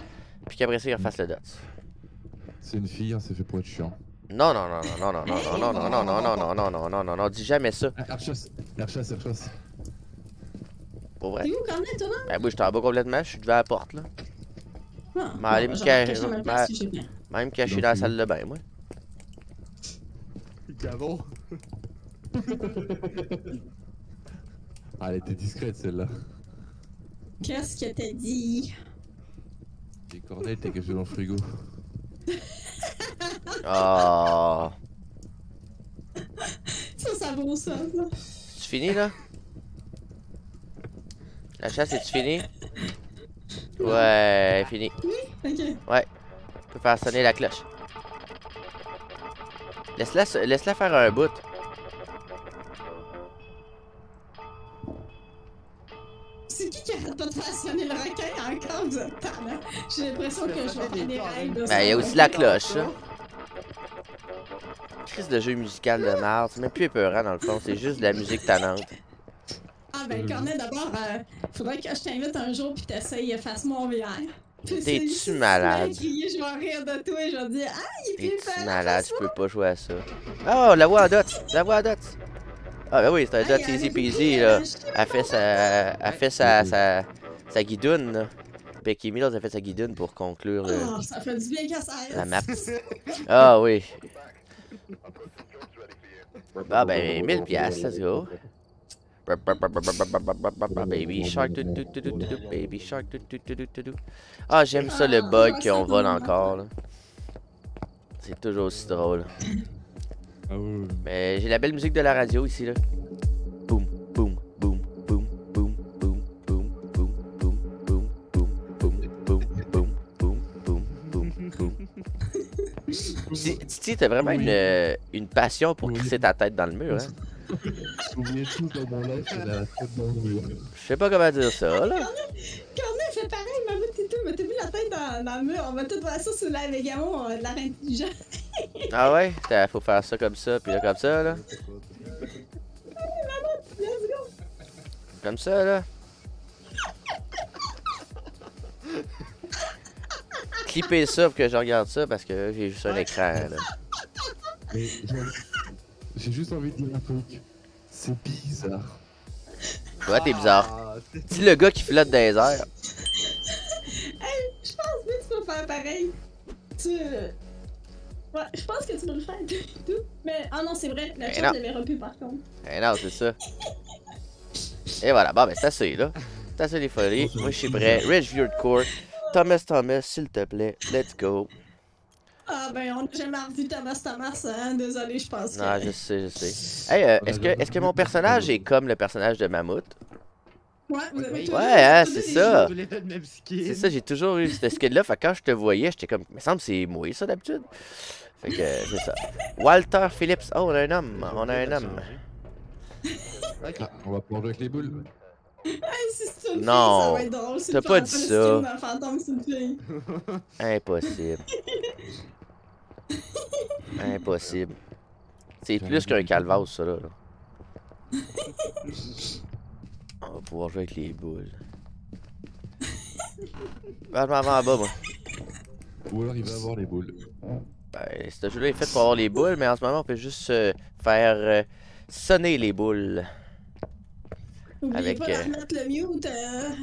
puis qu'après ça, il refasse le Dots. C'est une fille, hein, c'est fait pour être chiant. Non, non, non, non, non, non, non, non, non, non, non, non, non, non, non, non, non, dis jamais ça. Elle rechasse, elle rechasse, elle rechasse. Pour vrai. T'es où, quand même, toi, là? Ben oui, je t'en bats complètement, je suis devant la porte, là. M'aller me cacher... Même caché dans la salle de bain, moi. Gavot! Ah, elle était discrète, celle-là. Qu'est-ce que t'as dit? Les cornets étaient cachés dans le frigo. Oh. Ça, ça vaut ça, ça. C'est fini, là? La chasse, est-tu finie? Ouais, fini. Oui? Ok. Ouais. Je peux faire sonner la cloche. Laisse-la laisse -la faire un bout. C'est qui qui arrête pas de faire sonner le requin encore de temps là? J'ai l'impression que je vais faire des règles. Ben, il y a aussi la cloche. Crise de jeu musical de merde. C'est même plus épeurant dans le fond. C'est juste de la musique tannante. Ah ben, Cornet, d'abord, euh, faudrait que je t'invite un jour pis t'essayes Phasmophobia. T'es-tu malade? Je vais rire de toi et je vais dire ah, il est plus faible. T'es-tu malade? Je peux pas jouer à ça. Oh, la voix à Dots! La voix à Dots! Ah, ben oui, c'est un Dots easy peasy, là. Elle fait sa. Elle fait sa. sa. sa guidoune, là. Becky Mills a fait sa guidoune pour conclure. Oh, ça fait du bien qu'elle s'arrête. La map. Ah oui. Ah ben, mille piastres, let's go. Baby shark, do, do, do, do, do, do, baby shark, do, do, do, do, do. Ah, j'aime ça le bug qu'on vole encore, là. C'est toujours aussi drôle. Mais j'ai la belle musique de la radio ici, là. Boum, boum, boum, boum, boum, boum, boum, boum, boum, boum, boum, boum, boum, boum, boum, boum, boum, boum. Titi, t'as vraiment une, une passion pour crisser ta tête dans le mur, hein? Je sais pas comment dire ça, là. Quand on fait pareil, maman, t'as mis la tête dans, dans le mur, on va tout voir ça sous la Végamon, de la reine du genre. Ah ouais? Faut faire ça comme ça, puis là comme ça, là. Comme ça, là. Clippez ça pour que je regarde ça, parce que j'ai juste un écran, là. Mais j'ai juste envie de dire un truc. C'est bizarre. Ouais, t'es bizarre. C'est le gars qui flotte dans les airs. Hey, je pense que tu peux faire pareil. Tu... Ouais, je pense que tu peux le faire tout. Mais, ah non, c'est vrai, la chambre l'avait rompu par contre. Eh non, c'est ça. Et voilà, bon, ben, c'est assez, là. C'est assez les folies. Moi, je suis prêt. Ridgeview Court. Thomas, Thomas, s'il te plaît, let's go. Ah, ben, on n'a jamais revu Thomas, Thomas, hein. Désolé, je pense que. Non, je sais, je sais. Hey, euh, est-ce que, est-ce que mon personnage est comme le personnage de Mammouth? Ouais, vous avez tous ouais, hein, c'est ça. C'est ça, j'ai toujours eu ce skin-là. Fait quand je te voyais, j'étais comme, il me semble que c'est mouillé ça d'habitude. Fait que c'est ça. Walter Phillips. Oh, on a un homme. On a un homme. Okay. On va plonger avec les boules. Hey, si tu le non, t'as pas dit ça. Impossible. Impossible. C'est plus qu'un calvaire, ça là. On va pouvoir jouer avec les boules. Ben, je m'en vais en bas, moi. Ou alors il va avoir les boules. Ben, ce jeu-là est fait pour avoir les boules, mais en ce moment, on peut juste euh, faire euh, sonner les boules. Oubliez avec, pas euh... de remettre le mute, euh...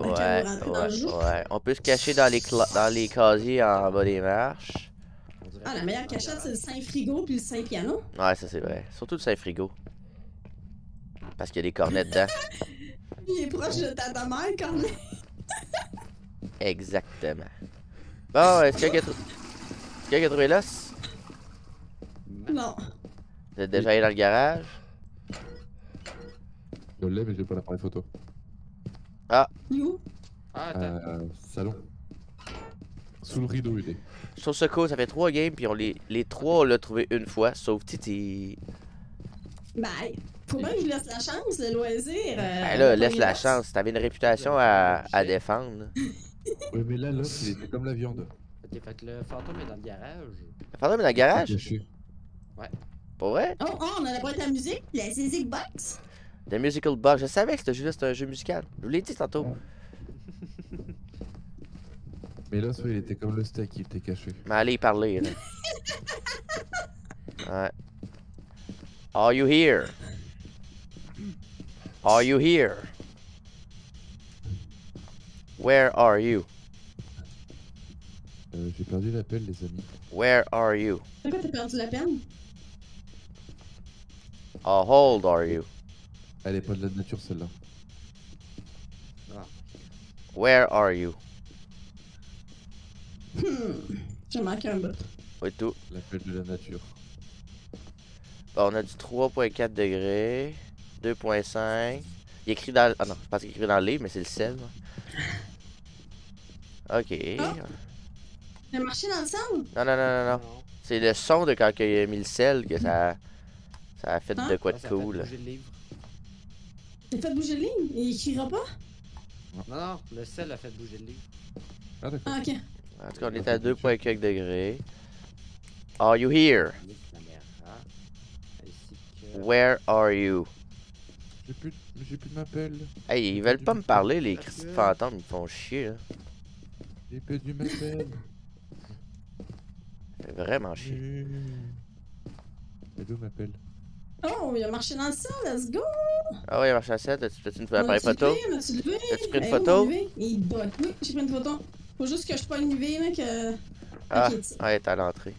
Ouais, ouais, ouais. On peut se cacher dans les, dans les casiers en bas des marches. Ah, la meilleure cachette, c'est le Saint-Frigo puis le Saint-Piano. Ouais, ça c'est vrai. Surtout le Saint-Frigo. Parce qu'il y a des cornets dedans. Il est proche de ta mère, cornet. Exactement. Bon, est-ce que quelqu'un a trouvé l'os? Non. Vous êtes déjà allé dans le garage? Je l'ai, mais j'ai pas l'appareil photo. Ah. Il est où? Ah, euh, salon. Sous le rideau, il est. Sur ce coup, ça fait trois games, puis on les, les trois, on l'a trouvé une fois, sauf Titi. Bye. Faut pas que je laisse la chance, le loisir. Euh, ben là, laisse la chance. T'avais une réputation à, à défendre. Oui, mais là, là, il était comme la viande. Ok, fait que le fantôme est dans le garage. Le fantôme est dans le garage? Ouais. Pour vrai? Oh, oh, on a la boîte à musique, la music box. La musical box. Je savais que ce jeu-là, c'était un jeu musical. Je vous l'ai dit tantôt. Mais là, il était comme le steak, il était caché. Mais allez parler, là. Ouais. Are you here? Are you here? Where are you? Euh, j'ai perdu l'appel, les amis. Where are you? Pourquoi t'as perdu l'appel? How old are you? Elle est pas de la nature, celle-là. Ah. Where are you? Hmm. J'ai manqué un bot. Oui, tout. L'appel de la nature. Bon, on a du trois virgule quatre degrés. deux virgule cinq. Il écrit dans... Ah non, je pense qu'il écrit dans le livre, mais c'est le sel. Ok. Oh. Il a marché dans le sel? Non, non, non, non, non. C'est le son de quand il a mis le sel que ça a, ça a fait hein? De quoi de cool. Il a fait bouger le livre? Il écrira pas? Non, non, le sel a fait bouger le livre. Ah, d'accord. Ah, ok. En tout cas, on est à deux virgule cinq degrés. Are you here? Where are you? J'ai plus, j'ai plus de ma pelle. Hey, ils veulent pas me parler, les Christy fantômes, ils me font chier, là. J'ai perdu ma pelle. C'est vraiment chier. Elle est d'où ma pelle? Oh, il a marché dans le sol, let's go! Ah oui, il a marché dans le sol, t'as-tu une appareil photo? T'as-tu pris une photo? Il botte, oui, j'ai pris une photo. Faut juste que je prenne une V, là, que... Ah, elle est à l'entrée.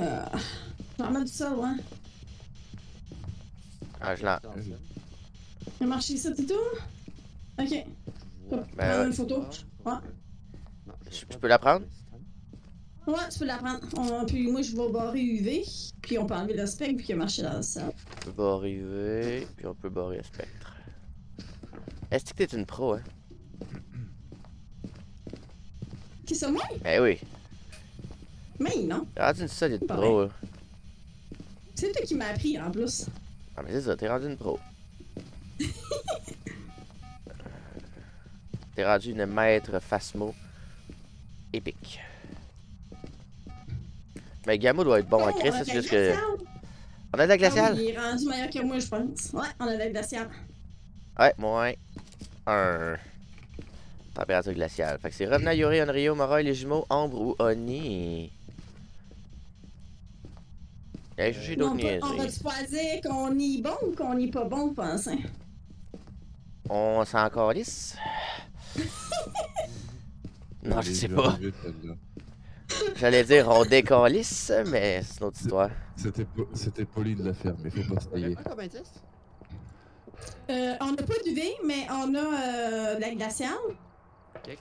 Ah... En mode sol, ouais. Ah, je l'ai. Il a marché ici, c'est tout? Ok. Hop, ben, prends euh, une photo. Ouais. Je, je peux la prendre? Ouais, tu peux la prendre. On, puis moi, je vais barrer U V, puis on peut enlever le spectre, puis il a marché dans la salle. On peut barrer U V, puis on peut barrer le spectre. Est-ce que t'es une pro, hein? Qui c'est moi? Eh oui. Mais non. T'es rendu une solide pro, hein. C'est toi qui m'as appris, en plus. Ah, mais c'est ça, t'es rendu une pro. T'es rendu une maître phasmo épique. Mais Gamou doit être bon, hein, Chris, c'est juste que... On a de la glaciale? Il est rendu meilleur que moi, je pense. Ouais, on a de la glaciale. Ouais, moins un. Température glaciale. Fait que c'est Revenant, Yuri, Onryo, Moreuil, les jumeaux, Ombre ou Oni. Allez, chercher d'autres niaiseries. On va-tu pas dire qu'on est bon ou qu'on est pas bon, pense, hein? On s'en calisse. Non, je sais pas. J'allais dire on décalisse, mais c'est une autre histoire. C'était poli de la faire, mais faut pas se tailler. Euh, on n'a pas d'U V, mais on a euh, de la glaciale. Ok.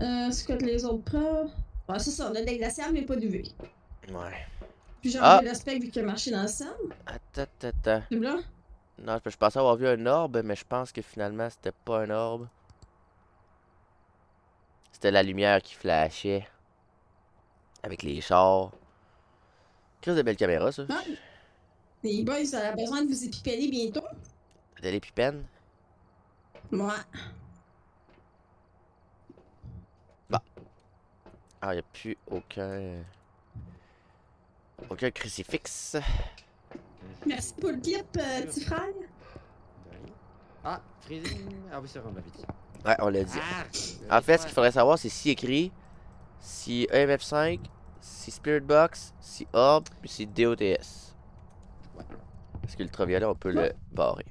Euh, c'est quoi que les autres preuves? Ouais, c'est ça, on a de la glaciale, mais pas d'U V. Ouais. Puis j'ai enlevé le spectre vu qu'il a marché dans le sable. Attends, attends, attends. Là? Non, je pensais avoir vu un orbe, mais je pense que finalement c'était pas un orbe. C'était la lumière qui flashait. Avec les chars. Crise de belle caméra, ça. Ah, les boys, on a besoin de vous épipener bientôt. De l'épipène? Moi. Bah. Ah, y'a plus aucun. Aucun crucifix. Merci pour le clip, euh, petit frère. Ah, freezing. Ah oui, c'est vraiment vite. Ouais, on l'a dit. Ah, en fait, ce qu'il faudrait savoir, c'est si écrit. Si E M F cinq, si Spiritbox, si Orb, puis si D O T S. Ouais. Parce que l'ultraviolet, on peut ouais. le barrer.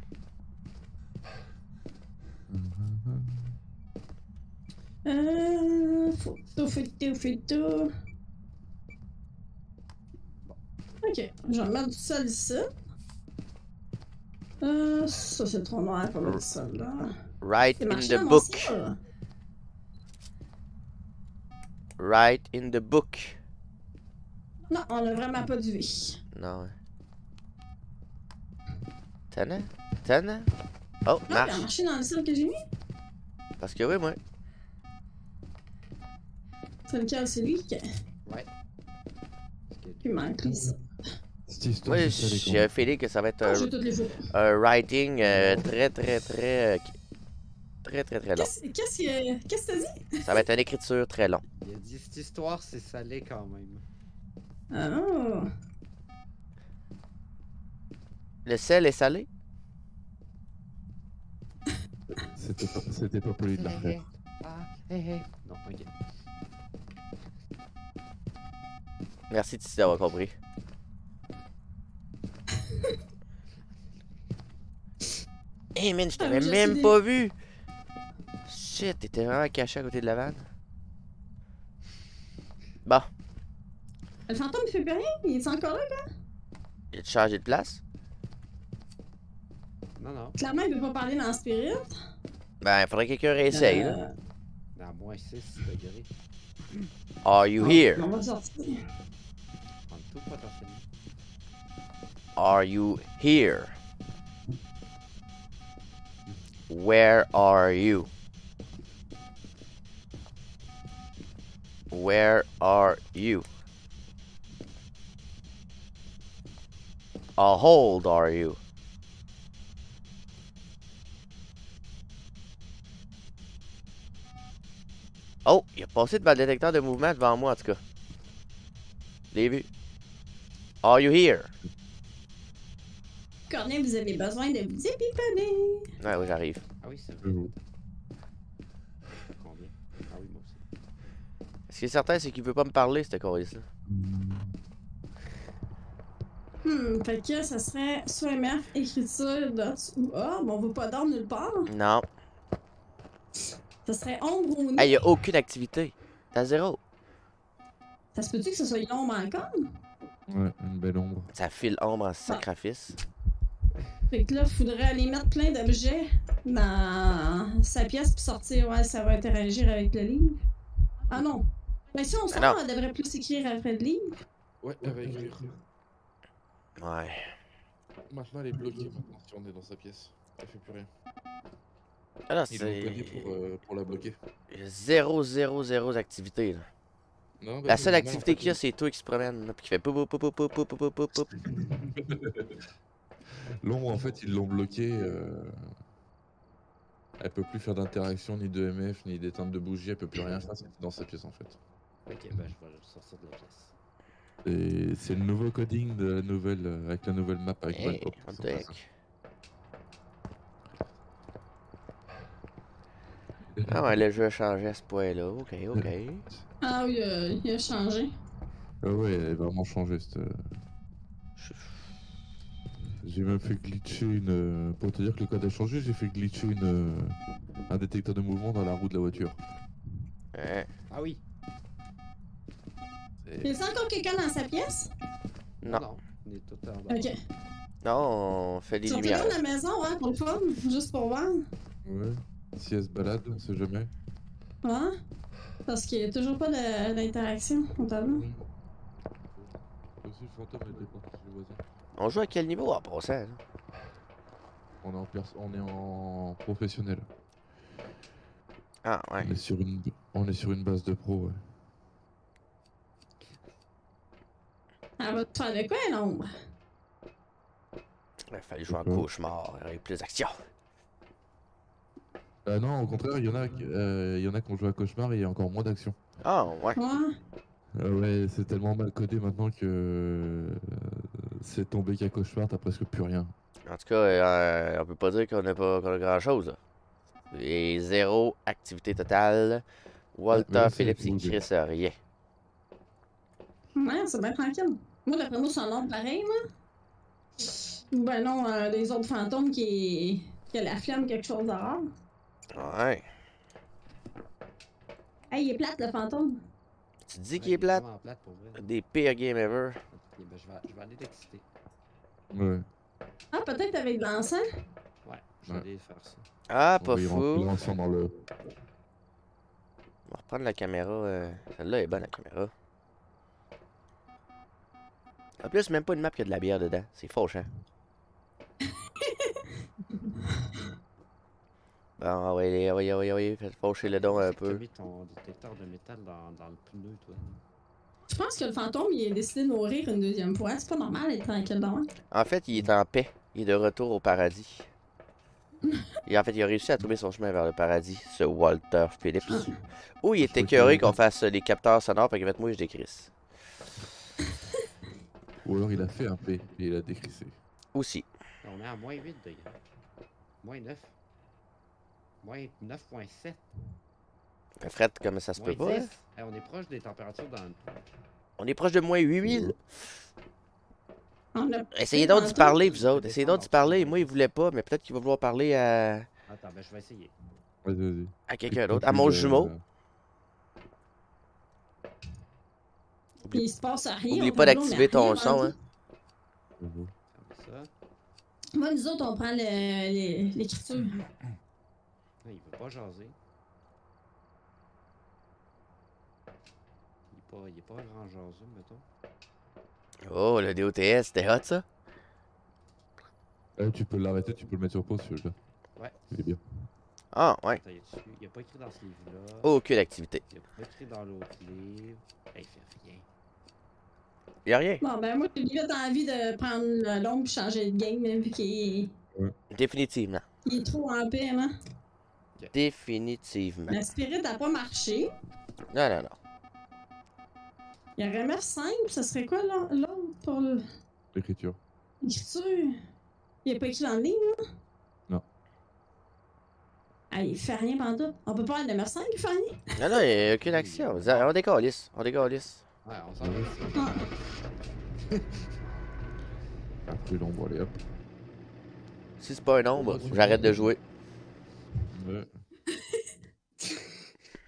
Euh. Photo, photo, photo. Ok, j'en mets du sol ici. Euh. Ça, c'est trop noir pour mettre du sol là. Right in the book. Right in the book. Non, on a vraiment pas d'U V. Non. Tana? Tana? Oh, non, marche. Il a marché dans le sol que j'ai mis? Parce que oui, moi. C'est lequel? C'est lui qui... Ouais. Il manque, lui, ça. Oui, j'ai un feeling que ça va être un, un writing euh, très, très, très... Euh, Très très très long. Qu'est-ce que qu'est-ce que t'as dit? Ça va être une écriture très longue. Il a dit cette histoire c'est salé quand même. Oh. Le sel est salé? C'était pas, c'était pas poli de la fête. Ah, hé hé. Non, ok. Merci Titi d'avoir compris. Hé hey, man, je t'avais ah, même pas vu! Shit, t'étais vraiment caché à côté de la vanne. Bon. Le fantôme il fait plus rien, il est encore là là? Il a changé de place? Non, non. Clairement, il veut pas parler dans le spirit. Ben, il faudrait que quelqu'un réessaye euh... là. Dans moins six degrés. Are you here? On va sortir. On est tout potentiellement. Are you here? Where are you? Where are you? How old are you? Oh, il a passé devant le détecteur de mouvement devant moi en tout cas. Je l'ai vu. Are you here? Cornet, vous avez besoin de vous épiponner. Ouais, oui, j'arrive. Ah oui, c'est vrai. Mmh. Combien? Ah oui, moi aussi. Ce qui est certain, c'est qu'il veut pas me parler, ce coris-là. Hmm, fait que ça serait soit M F, écriture, dots ou orb. On va pas dormir nulle part. Non. Ça serait ombre ou non. Hey, y'a aucune activité. T'as zéro. Ça se peut-tu que ce soit ombre encore? Ouais, une belle ombre. Ça file ombre en sacrifice. Fait que là, il faudrait aller mettre plein d'objets dans sa pièce puis sortir. Ouais, ça va interagir avec le livre. Ah non. Mais si on sort, on devrait plus écrire après le livre. Ouais, elle va écrire. Ouais. Maintenant, elle est bloquée maintenant, si on est dans sa pièce. Elle fait plus rien. Ah non, c'est... Pour, euh, pour la bloquer. Zéro, zéro, zéro activité, là. Non, ben la seule activité qu'il y a, c'est toi qui se promène, là, pis qui fait pou pou pou pou pou pou pou pou pou. L'ombre, en fait, ils l'ont bloqué. Euh... Elle peut plus faire d'interaction, ni de M F, ni d'éteinte de bougie, elle peut plus rien faire, c'est dans sa pièce, en fait. Ok, bah je vais sortir de la pièce. Et c'est le nouveau coding de la nouvelle, euh, avec la nouvelle map avec hey, Black Ops. Ah ouais, le jeu a changé à ce point-là, ok, ok. Ah oui, euh, il a changé. Ah ouais, il a vraiment changé, cette... Je... J'ai même fait glitcher une... Pour te dire que le code a changé, j'ai fait glitcher une... un détecteur de mouvement dans la roue de la voiture. Ouais. Ah oui. Il y a encore quelqu'un dans sa pièce? Non. Non, il est tout en bas. Ok. Non, on fait des lumières. Surtout dans la maison, hein, pour le fun, juste pour voir. Ouais. Si elle se balade, on sait jamais. Ah, parce qu'il n'y a toujours pas d'interaction, totalement. On joue à quel niveau? Ah, pour ça, hein. On est en, on est en professionnel. Ah, ouais. On est sur une, on est sur une base de pro, ouais. Elle va te faire de quoi, l'ombre? Il fallait jouer en cauchemar, il y aurait plus d'action. Euh, non, au contraire, il y en a, euh, y en a qu'on joue à cauchemar et il y a encore moins d'action. Ah, oh, ouais. Ouais, euh, ouais c'est tellement mal codé maintenant que euh, c'est tombé qu'à cauchemar, t'as presque plus rien. En tout cas, euh, on peut pas dire qu'on n'a pas qu'on a grand chose. Et zéro activité totale. Walter Phillips et Chris, rien. Ouais, c'est bien tranquille. Moi, d'après moi, c'est un nom pareil, là. Ben non, euh, les autres fantômes qui, qui a la flemme quelque chose d'horreur. Ouais. Hey, il est plate le fantôme. Tu dis qu'il est plate? plate pour vrai, Des pires games ever. Okay, ben, je, vais, je vais aller t'exciter. Ouais. Ah, peut-être avec de l'encens? Ouais, je vais ouais. aller faire ça. Ah, pas oui, fou. On, dans le... on va reprendre la caméra. Euh... Celle-là est bonne, la caméra. En plus, même pas une map qui a de la bière dedans. C'est fauche, hein? Ah oui, oui, oui, oui, faites faucher le don un peu. Tu as mis ton détecteur de métal dans, dans le pneu, toi. Je pense que le fantôme, il a décidé de mourir une deuxième fois. C'est pas normal d'être tranquille dans moi. En fait, il est en paix. Il est de retour au paradis. Et en fait, il a réussi à trouver son chemin vers le paradis, ce Walter Phillips. Ou il était écœuré qu'on fasse les capteurs sonores, fait que faites moi je décrisse. Ou alors il a fait un P et il a décrissé. Aussi. On est à moins huit d'ailleurs. moins neuf. moins neuf virgule sept. Fait fret, comme ça se peut pas. Hein? Hey, on est proche des températures dans le... On est proche de moins huit mille. Essayez donc d'y parler, vous autres. Essayez donc d'y parler. Moi, il voulait pas, mais peut-être qu'il va vouloir parler à... Attends, ben je vais essayer. Vas-y, vas-y. À quelqu'un d'autre. À mon jumeau. Il se passe à rien. N'oublie pas d'activer ton son, hein. Moi, nous autres, on prend l'écriture. Il veut pas jaser. Il est pas, il est pas grand jaseux, mettons. Oh, le D O T S, c'était hot, ça? Euh, tu peux l'arrêter, tu peux le mettre sur pause, celui-là. Ouais. Il est bien. Ah, ouais. Attends, il n'y a pas écrit dans ce livre-là. Aucune activité. Il n'y a pas écrit dans l'autre livre. Hey, il fait rien. Il n'y a rien. Bon, ben moi, j'ai vite envie de prendre l'ombre et changer de game, même, vu qu'il est... Ouais. Définitivement. Il est trop en paix, hein? Définitivement. La spirit n'a pas marché. Non, non, non. Il y aurait M F cinq, ça serait quoi l'autre pour le... L'écriture. L'écriture. Il n'y a pas écrit dans le livre, là? Non. Ah, il fait rien pantoute. On peut pas aller de M F cinq, il fait rien. Non, non, il n'y a aucune action. On décalisse. On décalisse. Ouais, on s'en va. Ah, plus l'ombre, allez hop. Si c'est pas un ombre, j'arrête de jouer. Euh...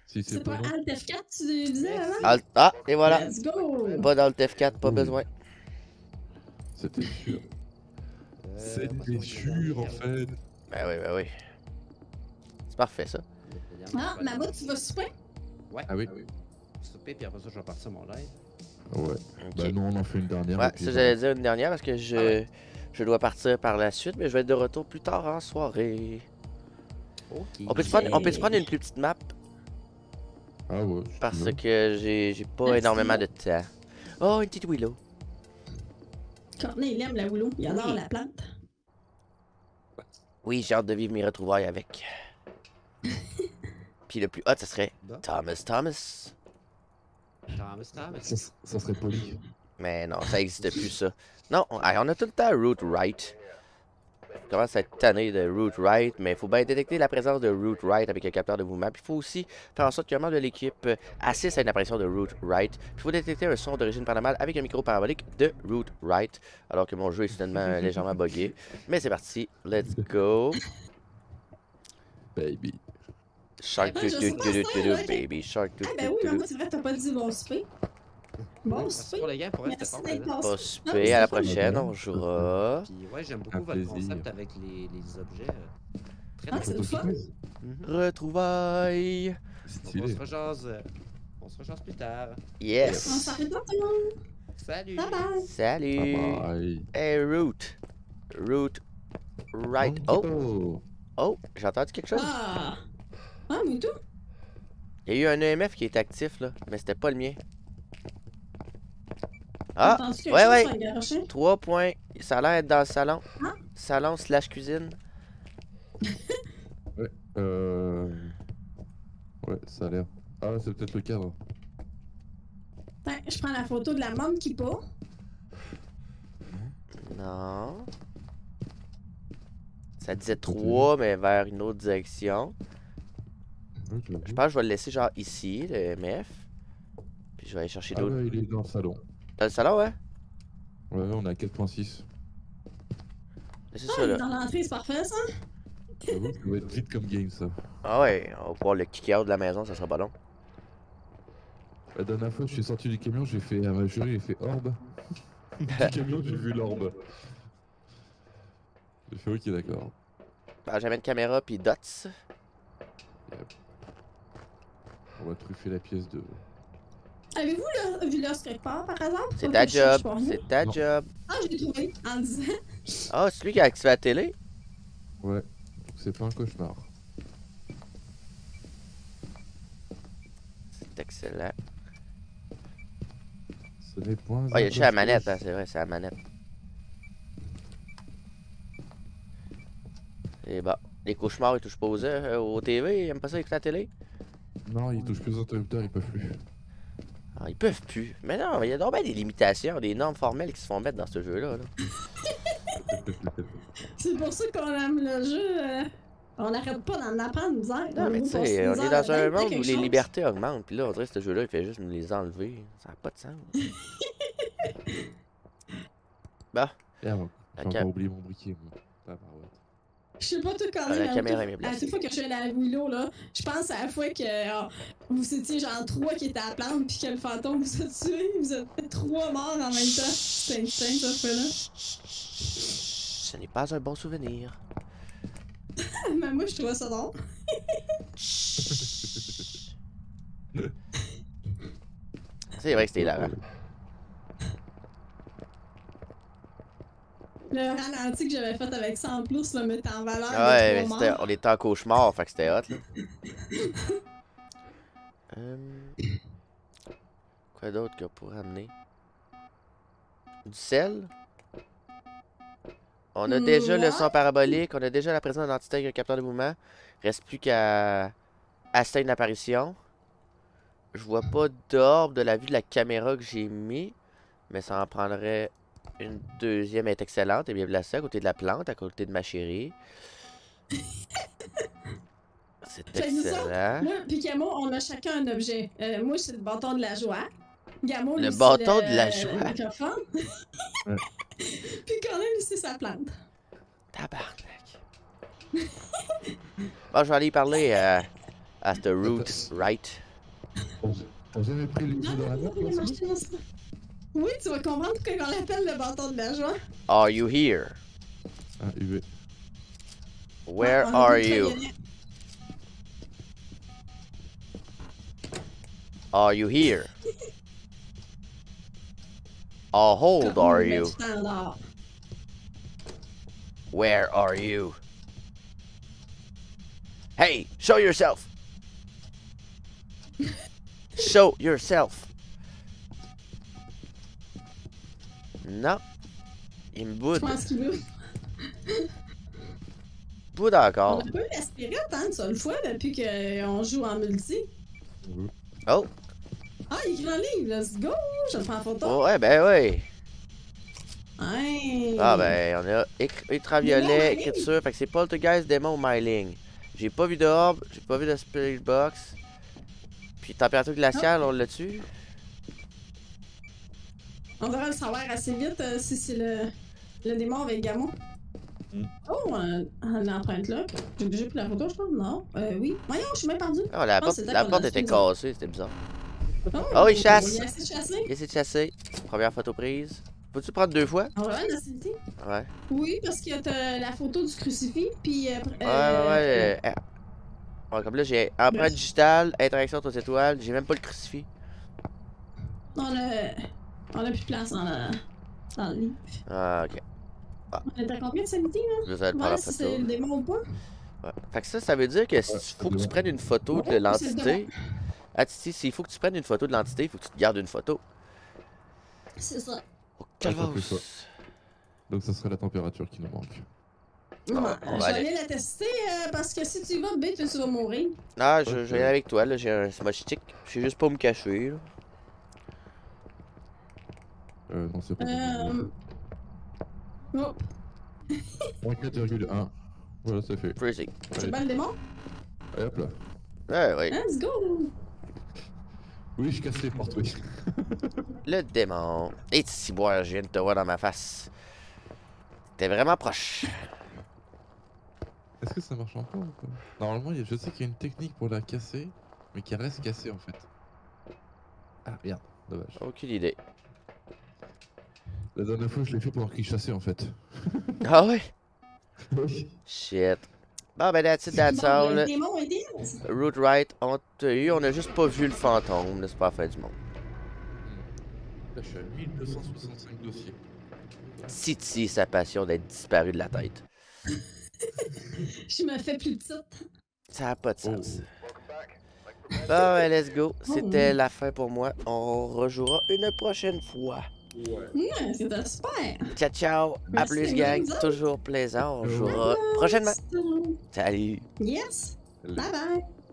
si c'est pas, pas Alt F quatre, tu disais, hein? Alt... Ah, et voilà. Let's go. Pas d'Alt F quatre, pas besoin. C'était sûr. C'était sûr, en fait. Bah oui, bah oui. C'est parfait, ça. Ah, Mama, tu vas souper? Ouais. Ah oui? Souper, puis après ça, je vais partir mon live. Ouais. Bah nous, on en fait une dernière. Ouais, ça, j'allais dire une dernière, parce que je... je dois partir par la suite, mais je vais être de retour plus tard en soirée. Okay. On peut se prendre, on peut se prendre une plus petite map. Ah ouais. Parce bien. que j'ai pas Merci. énormément de temps. Oh, une petite Willow. Corneille, il aime la Willow. Il adore la plante. Oui, j'ai hâte de vivre mes retrouvailles avec. Puis le plus hot, ça serait Thomas Thomas. Thomas Thomas. Ça, ça serait poli. Mais non, ça n'existe plus, ça. Non, on, on a tout le temps Root Right. Je commence à être tanné de Root Right, mais il faut bien détecter la présence de Root Right avec le capteur de mouvement. Puis il faut aussi faire en sorte qu'un membre de l'équipe assiste à une apparition de Root Right. Puis il faut détecter un son d'origine paranormale avec un micro parabolique de Root Right. Alors que mon jeu est soudainement légèrement buggé. Mais c'est parti, let's go. Baby. Shark do do do do do baby. Shark do do do. Ah ben oui, mais moi, c'est vrai, t'as pas dit bon souper. Bon souper. Pour les gars, pour rester bon souper, à la prochaine, on jouera. Puis ouais, j'aime beaucoup votre concept avec les, les objets. Très ah, c'est le fun. Retrouvailles. Donc, on se rejase. On se rejase plus tard. Yes. On s'arrête là, tout le monde. Salut. Bye bye. Salut. Bye bye. Hey, Root. Root. Right. Oh. Oh, j'ai entendu quelque chose. Ah, ah mais tout. Il y a eu un E M F qui est actif, là, mais c'était pas le mien. Ah, ouais, ouais, trois points. Ça a l'air d'être dans le salon. Hein? Salon slash cuisine. Ouais, euh... ouais, ça a l'air. Ah, c'est peut-être le cadre. Attends, je prends la photo de la môme qui part. Non. Ça disait trois, mais vers une autre direction. Okay. Je pense que je vais le laisser genre ici, le M F. Puis je vais aller chercher d'autres. Ah, il est dans le salon. Dans le salon, ouais? Ouais, on est à quatre point six. C'est ça, là. Dans l'entrée, c'est parfait, ça? J'avoue que ça va être vite comme game, ça. Ah ouais, on va pouvoir le kick-out de la maison, ça sera pas long. La dernière fois, je suis sorti du camion, j'ai fait un jury, j'ai fait orbe. Du camion, j'ai vu l'orbe. J'ai fait ok, d'accord. Ah, j'amène caméra puis Dots. Yep. On va truffer la pièce de... Avez-vous vu l'os quelque part par hasard? C'est ta job, c'est ta job. Ah, je l'ai trouvé en disant. Ah, c'est lui qui a activé la télé? Ouais, c'est pas un cauchemar. C'est excellent. Ce n'est point. Oh, il y a juste la manette, hein, c'est vrai, c'est la manette. Et bah, les cauchemars ils touchent pas aux heures, aux T V, ils aiment pas ça avec la télé? Non, ils touchent plus aux interrupteurs, ils peuvent plus. Ah, ils peuvent plus. Mais non, il y a donc bien des limitations, des normes formelles qui se font mettre dans ce jeu-là. Là. C'est pour ça qu'on aime le jeu. Euh, on n'arrête pas d'en apprendre, nous autres. Non, mais tu sais, on est dans un monde où les libertés augmentent. Puis là, on dirait que ce jeu-là, il fait juste nous les enlever. Ça n'a pas de sens. Bah. Bon. J'ai encore oublié mon briquet. Je sais pas tout quand même. À chaque fois que je suis à la Willow, là, je pense à la fois que oh, vous étiez genre trois qui étaient à la plante pis que le fantôme vous a tué, vous êtes trois morts en même temps. C'est instinct, ça, ce fois-là. Ce n'est pas un bon souvenir. Mais moi, je trouvais ça drôle. C'est vrai que c'était là. Hein? Le ralenti que j'avais fait avec ça en plus, le mettre en valeur. Ouais, mais c'était, on était en cauchemar, fait que c'était hot, là. euh... Quoi d'autre qu'on pourrait amener? Du sel? On a mmh, déjà ouais. le son parabolique, on a déjà la présence d'entité avec un capteur de mouvement. Reste plus qu'à assister à une apparition. Je vois pas d'orbe de la vue de la caméra que j'ai mis, mais ça en prendrait... Une deuxième est excellente, et bien placée à côté de la plante, à côté de ma chérie. C'est excellent. Moi, puis Gamo, on a chacun un objet. Euh, moi, c'est le bâton de la joie. Gamo, le lui, bâton de la joie. Le microphone. Ouais. Puis Corneille, c'est sa plante. Tabarnak. Bon, je vais aller parler euh, à The Root Right. Vous avez pris les yeux dans la main? Oui, tu vas comprendre pourquoi on l'appelle le bâton de la joie. Are you here? Ah, oui. Where ah, are you? Are you here? How old are you? Where are you? Hey, show yourself! Show yourself! Non. Il me boude. Je pense qu'il boude. Boude encore. On a pas eu la spirit, hein, une seule fois depuis qu'on joue en multi. Oh! Ah, il est en ligne, let's go! Je le prends en photo. Oh, ouais, ben oui! Hey. Ah, ben, on a ultraviolet, écriture, fait que c'est Poltergeist, Démon, Myling. J'ai pas vu de orbe, j'ai pas vu de Spiritbox. Puis température glaciale, oh. On l'a tué. On devrait le savoir assez vite euh, si c'est le... le démon avec Gamon. Mm. Oh, euh, on empreinte là. J'ai déjà pris la photo, je pense. Non. Euh, oui. Voyons, je suis même perdu. Oh, la porte, la porte était cassée, c'était bizarre. Oh, oh, il chasse! Il essaie de chasser. Il essaie de chasser. Première photo prise. Faut-tu prendre deux fois? On va avoir une acidité? Ouais. Oui, parce qu'il y a la photo du crucifix, puis... Euh, ouais, euh, ouais, ouais. Euh... ouais. Comme là, j'ai empreinte digitale, interaction entre les étoiles, j'ai même pas le crucifix. On a... On a plus de place dans, la... dans le livre. Ah, ok. Ah. On est à combien de sanité, là? Je vais aller prendre si c'est le démon ou pas. Ouais. Fait que ça, ça veut dire que s'il faut que tu prennes une photo de l'entité... Ah, si, s'il faut que tu prennes une photo de l'entité, il faut que tu te gardes une photo. C'est ça. Oh, calvasse. Donc, ça serait la température qui nous manque. Non, ah, on va aller la tester euh, parce que si tu y vas, bête, tu vas mourir. Ah, je, okay. Je vais aller avec toi, là. J'ai un smochtique. Je sais juste pas me cacher, là. Euh, non, c'est pas. Euh. Oh. quatre virgule un. Voilà, ça fait. Freezing. Tu bats le démon? Allez, hop là. Ouais, ouais. Let's go! Oui, je casse les portes, oui. Le démon. Et si boire, je viens de te voir dans ma face. T'es vraiment proche. Est-ce que ça marche encore ou pas? Normalement, je sais qu'il y a une technique pour la casser, mais qui reste cassée en fait. Ah, regarde, dommage. Aucune idée. La dernière fois, je l'ai fait pour qu'il chassait en fait. Ah ouais? Oui. Shit. Bon ben that's it, that's all. Root Right, on t'a eu, on a juste pas vu le fantôme, c'est pas la fin du monde. Là, je suis à mille deux cent soixante-cinq dossiers. Titi, sa passion d'être disparu de la tête. Je me fais plus petite. Ça a pas de sens. Bon ben let's go, c'était la fin pour moi. On rejouera une prochaine fois. Ouais. Mmh, c'était super! Ciao, ciao! À plus, gang! Toujours plaisant! On jouera prochainement! Salut! Yes! Bye bye!